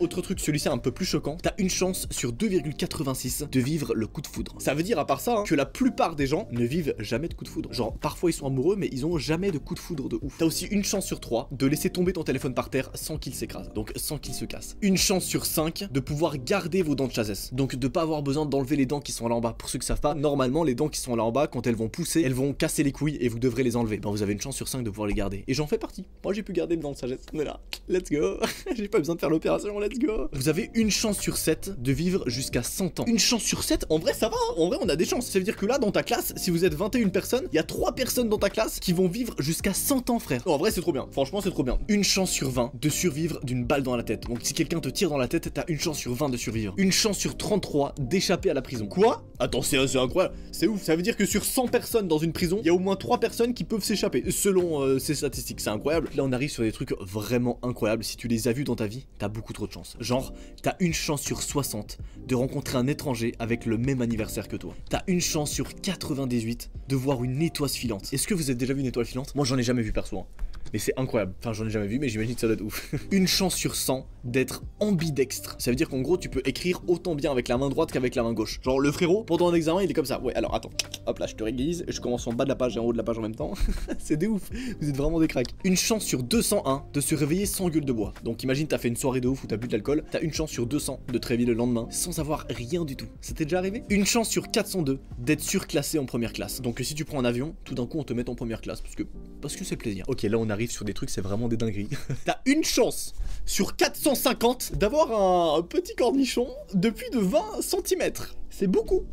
Autre truc, celui-ci un peu plus choquant, t'as une chance sur deux virgule quatre-vingt-six de vivre le coup de foudre. Ça veut dire à part ça, hein, que la plupart des gens ne vivent jamais de coup de foudre. Genre parfois ils sont amoureux mais ils ont jamais de coup de foudre de ouf. T'as aussi une chance sur trois de laisser tomber ton téléphone par terre sans qu'il s'écrase, donc sans qu'il se casse. Une chance sur cinq de pouvoir garder vos dents de chassesse, donc de pas avoir besoin d'enlever les dents qui sont là en bas. Pour ceux qui savent pas, normalement les dents qui sont là en bas, quand elles vont pousser, elles vont casser les couilles et vous devrez les enlever. Ben vous avez une chance sur cinq de pouvoir les garder. Et j'en fais partie. Moi j'ai pu garder mes dents de sagesse. On est là. Let's go. J'ai pas besoin de faire l'opération. Let's go. Vous avez une chance sur sept de vivre jusqu'à cent ans. Une chance sur sept, en vrai ça va, hein. En vrai on a des chances. Ça veut dire que là dans ta classe, si vous êtes vingt et une personnes, il y a trois personnes dans ta classe qui vont vivre jusqu'à cent ans, frère. Oh, en vrai c'est trop bien. Franchement c'est trop bien. Une chance sur vingt de survivre d'une balle dans la tête. Donc si quelqu'un te tire dans la tête, t'as une chance sur vingt de survivre. Une chance sur trente-trois d'échapper à la prison. Quoi? Attends, c'est incroyable. C'est ouf. Ça veut dire que sur cent personnes dans une prison, il y a au moins trois personnes qui peuvent s'échapper, selon euh, ces statistiques. C'est incroyable. Là, on arrive sur des trucs vraiment incroyables. Si tu les as vus dans ta vie, t'as beaucoup trop de chance. Genre, t'as une chance sur soixante de rencontrer un étranger avec le même anniversaire que toi. T'as une chance sur quatre-vingt-dix-huit de voir une étoile filante. Est-ce que vous avez déjà vu une étoile filante? Moi, j'en ai jamais vu perso, hein. Mais c'est incroyable. Enfin, j'en ai jamais vu, mais j'imagine que ça doit être ouf. Une chance sur cent d'être ambidextre. Ça veut dire qu'en gros, tu peux écrire autant bien avec la main droite qu'avec la main gauche. Genre, le frérot, pendant un examen, il est comme ça. Ouais, alors attends. Hop là, je te réglise. Je commence en bas de la page et en haut de la page en même temps. C'est des ouf. Vous êtes vraiment des cracks. Une chance sur deux cent un de se réveiller sans gueule de bois. Donc, imagine, t'as fait une soirée de ouf où t'as bu de l'alcool. T'as une chance sur deux cents de te réveiller le lendemain sans savoir rien du tout. Ça t'est déjà arrivé? Une chance sur quatre cent deux d'être surclassé en première classe. Donc, si tu prends un avion, tout d'un coup, on te met en première classe. Parce que parce que c'est plaisir. Ok, là, on arrive sur des trucs, c'est vraiment des dingueries. T'as une chance sur quatre cent cinquante d'avoir un, un petit cornichon de plus de vingt centimètres. C'est beaucoup.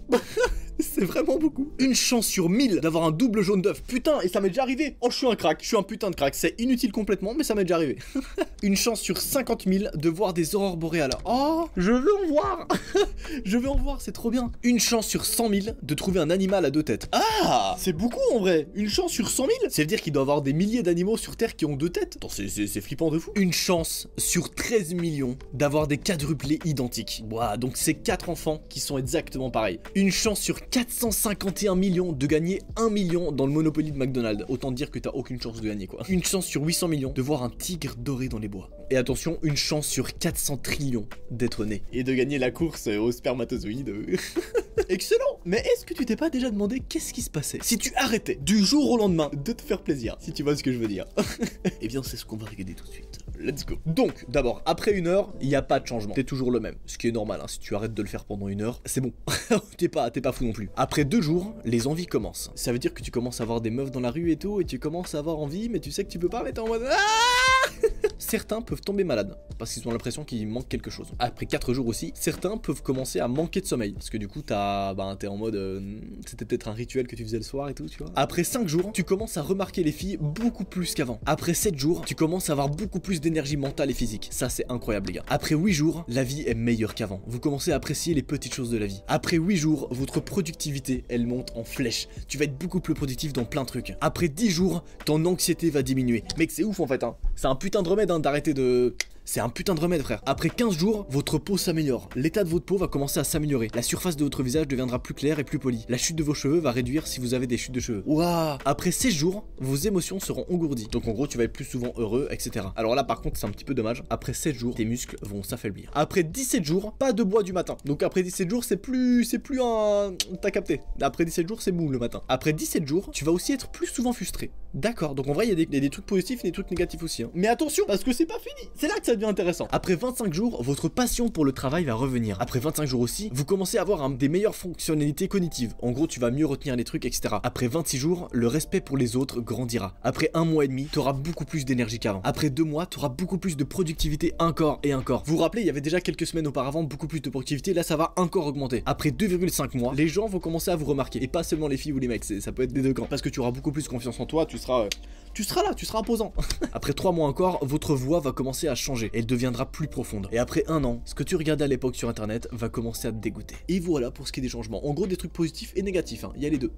C'est vraiment beaucoup. Une chance sur mille d'avoir un double jaune d'œuf. Putain, et ça m'est déjà arrivé. Oh, je suis un crack. Je suis un putain de crack. C'est inutile complètement, mais ça m'est déjà arrivé. Une chance sur cinquante mille de voir des aurores boréales. Oh, je veux en voir. Je veux en voir, c'est trop bien. Une chance sur cent mille de trouver un animal à deux têtes. Ah, c'est beaucoup en vrai. Une chance sur cent mille. Ça veut dire qu'il doit y avoir des milliers d'animaux sur Terre qui ont deux têtes. Attends, c'est flippant de fou. Une chance sur treize millions d'avoir des quadruplés identiques. Waouh, donc c'est quatre enfants qui sont exactement pareils. Une chance sur quatre cent cinquante et un millions de gagner un million dans le Monopoly de McDonald's. Autant dire que t'as aucune chance de gagner, quoi. Une chance sur huit cents millions de voir un tigre doré dans les bois. Et attention, une chance sur quatre cents trillions d'être né. Et de gagner la course aux spermatozoïdes. Excellent. Mais est-ce que tu t'es pas déjà demandé qu'est-ce qui se passait si tu arrêtais du jour au lendemain de te faire plaisir? Si tu vois ce que je veux dire. Eh bien, c'est ce qu'on va regarder tout de suite. Let's go. Donc, d'abord, après une heure, il n'y a pas de changement. T'es toujours le même. Ce qui est normal, hein. Si tu arrêtes de le faire pendant une heure, c'est bon. T'es pas, t'es pas fou non plus. Après deux jours, les envies commencent. Ça veut dire que tu commences à voir des meufs dans la rue et tout, et tu commences à avoir envie, mais tu sais que tu peux pas, mais t'es en mode... Certains peuvent tomber malades parce qu'ils ont l'impression qu'il manque quelque chose. Après quatre jours aussi, certains peuvent commencer à manquer de sommeil parce que du coup t'as, bah, t'es en mode euh, c'était peut-être un rituel que tu faisais le soir et tout, tu vois. Après cinq jours, tu commences à remarquer les filles beaucoup plus qu'avant. Après sept jours, tu commences à avoir beaucoup plus d'énergie mentale et physique. Ça c'est incroyable les gars. Après huit jours, la vie est meilleure qu'avant. Vous commencez à apprécier les petites choses de la vie. Après huit jours, votre productivité elle monte en flèche. Tu vas être beaucoup plus productif dans plein de trucs. Après dix jours, ton anxiété va diminuer. Mec c'est ouf en fait hein. C'est un putain de remède d'arrêter de... C'est un putain de remède frère. Après quinze jours, votre peau s'améliore. L'état de votre peau va commencer à s'améliorer. La surface de votre visage deviendra plus claire et plus polie. La chute de vos cheveux va réduire si vous avez des chutes de cheveux. Waouh. Après seize jours, vos émotions seront engourdies. Donc en gros, tu vas être plus souvent heureux, et cetera. Alors là par contre, c'est un petit peu dommage. Après sept jours, tes muscles vont s'affaiblir. Après dix-sept jours, pas de bois du matin. Donc après dix-sept jours, c'est plus... C'est plus un... T'as capté. Après dix-sept jours, c'est mou le matin. Après dix-sept jours, tu vas aussi être plus souvent frustré. D'accord. Donc en vrai, il y a des... y a des trucs positifs et des trucs négatifs aussi. Hein. Mais attention, parce que c'est pas fini. C'est là que ça intéressant. Après vingt-cinq jours, votre passion pour le travail va revenir. Après vingt-cinq jours aussi, vous commencez à avoir hein, des meilleures fonctionnalités cognitives. En gros, tu vas mieux retenir les trucs, et cetera. Après vingt-six jours, le respect pour les autres grandira. Après un mois et demi, t'auras beaucoup plus d'énergie qu'avant. Après deux mois, t'auras beaucoup plus de productivité encore et encore. Vous vous rappelez, il y avait déjà quelques semaines auparavant beaucoup plus de productivité. Là, ça va encore augmenter. Après deux virgule cinq mois, les gens vont commencer à vous remarquer. Et pas seulement les filles ou les mecs, ça peut être des deux camps. Parce que tu auras beaucoup plus confiance en toi, tu seras, euh, tu seras là, tu seras imposant. Après trois mois encore, votre voix va commencer à changer. projet, elle deviendra plus profonde. Et après un an, ce que tu regardais à l'époque sur internet va commencer à te dégoûter. Et voilà pour ce qui est des changements. En gros, des trucs positifs et négatifs, hein. Il y a les deux.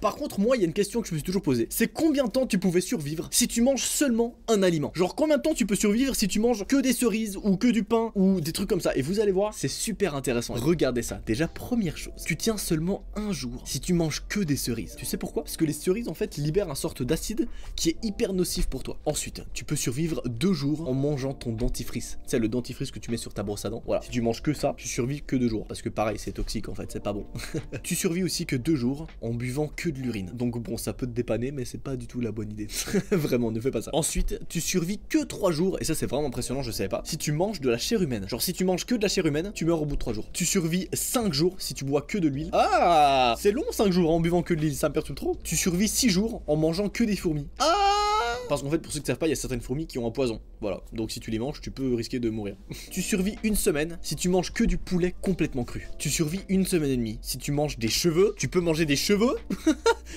Par contre, moi, il y a une question que je me suis toujours posée. C'est combien de temps tu pouvais survivre si tu manges seulement un aliment? Genre, combien de temps tu peux survivre si tu manges que des cerises ou que du pain ou des trucs comme ça? Et vous allez voir, c'est super intéressant. Regardez ça. Déjà, première chose, tu tiens seulement un jour si tu manges que des cerises. Tu sais pourquoi? Parce que les cerises, en fait, libèrent une sorte d'acide qui est hyper nocif pour toi. Ensuite, tu peux survivre deux jours en mangeant ton dentifrice. C'est le dentifrice que tu mets sur ta brosse à dents. Voilà. Si tu manges que ça, tu survis que deux jours. Parce que pareil, c'est toxique en fait, c'est pas bon. Tu survis aussi que deux jours en buvant que de l'urine. Donc bon, ça peut te dépanner, mais c'est pas du tout la bonne idée. Vraiment, ne fais pas ça. Ensuite, tu survis que trois jours, et ça c'est vraiment impressionnant, je savais pas, si tu manges de la chair humaine. Genre si tu manges que de la chair humaine, tu meurs au bout de trois jours. Tu survis cinq jours si tu bois que de l'huile. Ah, c'est long cinq jours en buvant que de l'huile, ça me perturbe trop. Tu survis six jours en mangeant que des fourmis. Ah! Parce qu'en fait, pour ceux qui ne savent pas, il y a certaines fourmis qui ont un poison. Voilà. Donc si tu les manges, tu peux risquer de mourir. Tu survis une semaine si tu manges que du poulet complètement cru. Tu survis une semaine et demie si tu manges des cheveux. Tu peux manger des cheveux.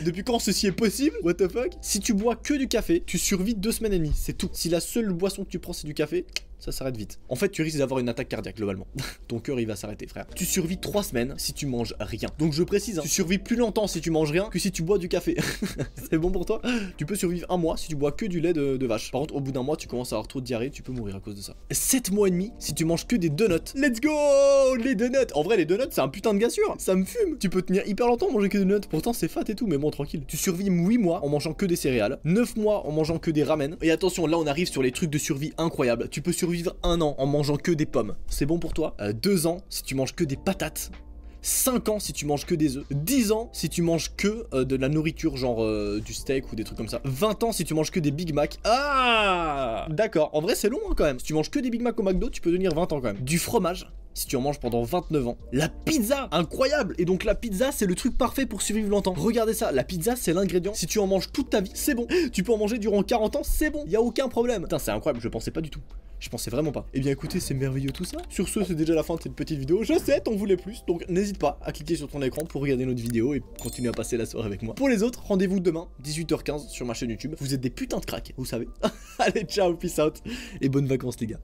Depuis quand ceci est possible? What the fuck? Si tu bois que du café, tu survis deux semaines et demie. C'est tout. Si la seule boisson que tu prends, c'est du café, ça s'arrête vite. En fait, tu risques d'avoir une attaque cardiaque globalement. Ton cœur, il va s'arrêter, frère. Tu survis trois semaines si tu manges rien. Donc je précise, hein, tu survis plus longtemps si tu manges rien que si tu bois du café. C'est bon pour toi? Tu peux survivre un mois si tu bois que du lait de, de vache. Par contre, au bout d'un mois, tu commences à avoir trop de diarrhée, tu peux mourir à cause de ça. Sept mois et demi si tu manges que des donuts. Let's go, les donuts. En vrai, les donuts, c'est un putain de gassure. Ça me fume. Tu peux tenir hyper longtemps manger que des donuts. Pourtant, c'est fat et tout, mais bon, tranquille. Tu survis huit mois en mangeant que des céréales, neuf mois en mangeant que des ramen. Et attention, là, on arrive sur les trucs de survie incroyables. Tu peux survivre un an en mangeant que des pommes, c'est bon pour toi. Euh, deux ans si tu manges que des patates. cinq ans si tu manges que des œufs. dix ans si tu manges que euh, de la nourriture, genre euh, du steak ou des trucs comme ça. vingt ans si tu manges que des Big Mac. Ah, d'accord. En vrai, c'est long hein, quand même. Si tu manges que des Big Mac au McDo, tu peux tenir vingt ans quand même. Du fromage si tu en manges pendant vingt-neuf ans. La pizza, incroyable. Et donc la pizza, c'est le truc parfait pour survivre longtemps. Regardez ça, la pizza, c'est l'ingrédient. Si tu en manges toute ta vie, c'est bon. Tu peux en manger durant quarante ans, c'est bon. Y a aucun problème. Putain, c'est incroyable, je pensais pas du tout. Je pensais vraiment pas. Eh bien écoutez, c'est merveilleux tout ça. Sur ce, c'est déjà la fin de cette petite vidéo. Je sais, t'en voulais plus, donc n'hésite pas à cliquer sur ton écran pour regarder notre vidéo et continuer à passer la soirée avec moi. Pour les autres, rendez-vous demain, dix-huit heures quinze sur ma chaîne YouTube. Vous êtes des putains de cracks, vous savez. Allez, ciao, peace out. Et bonnes vacances les gars.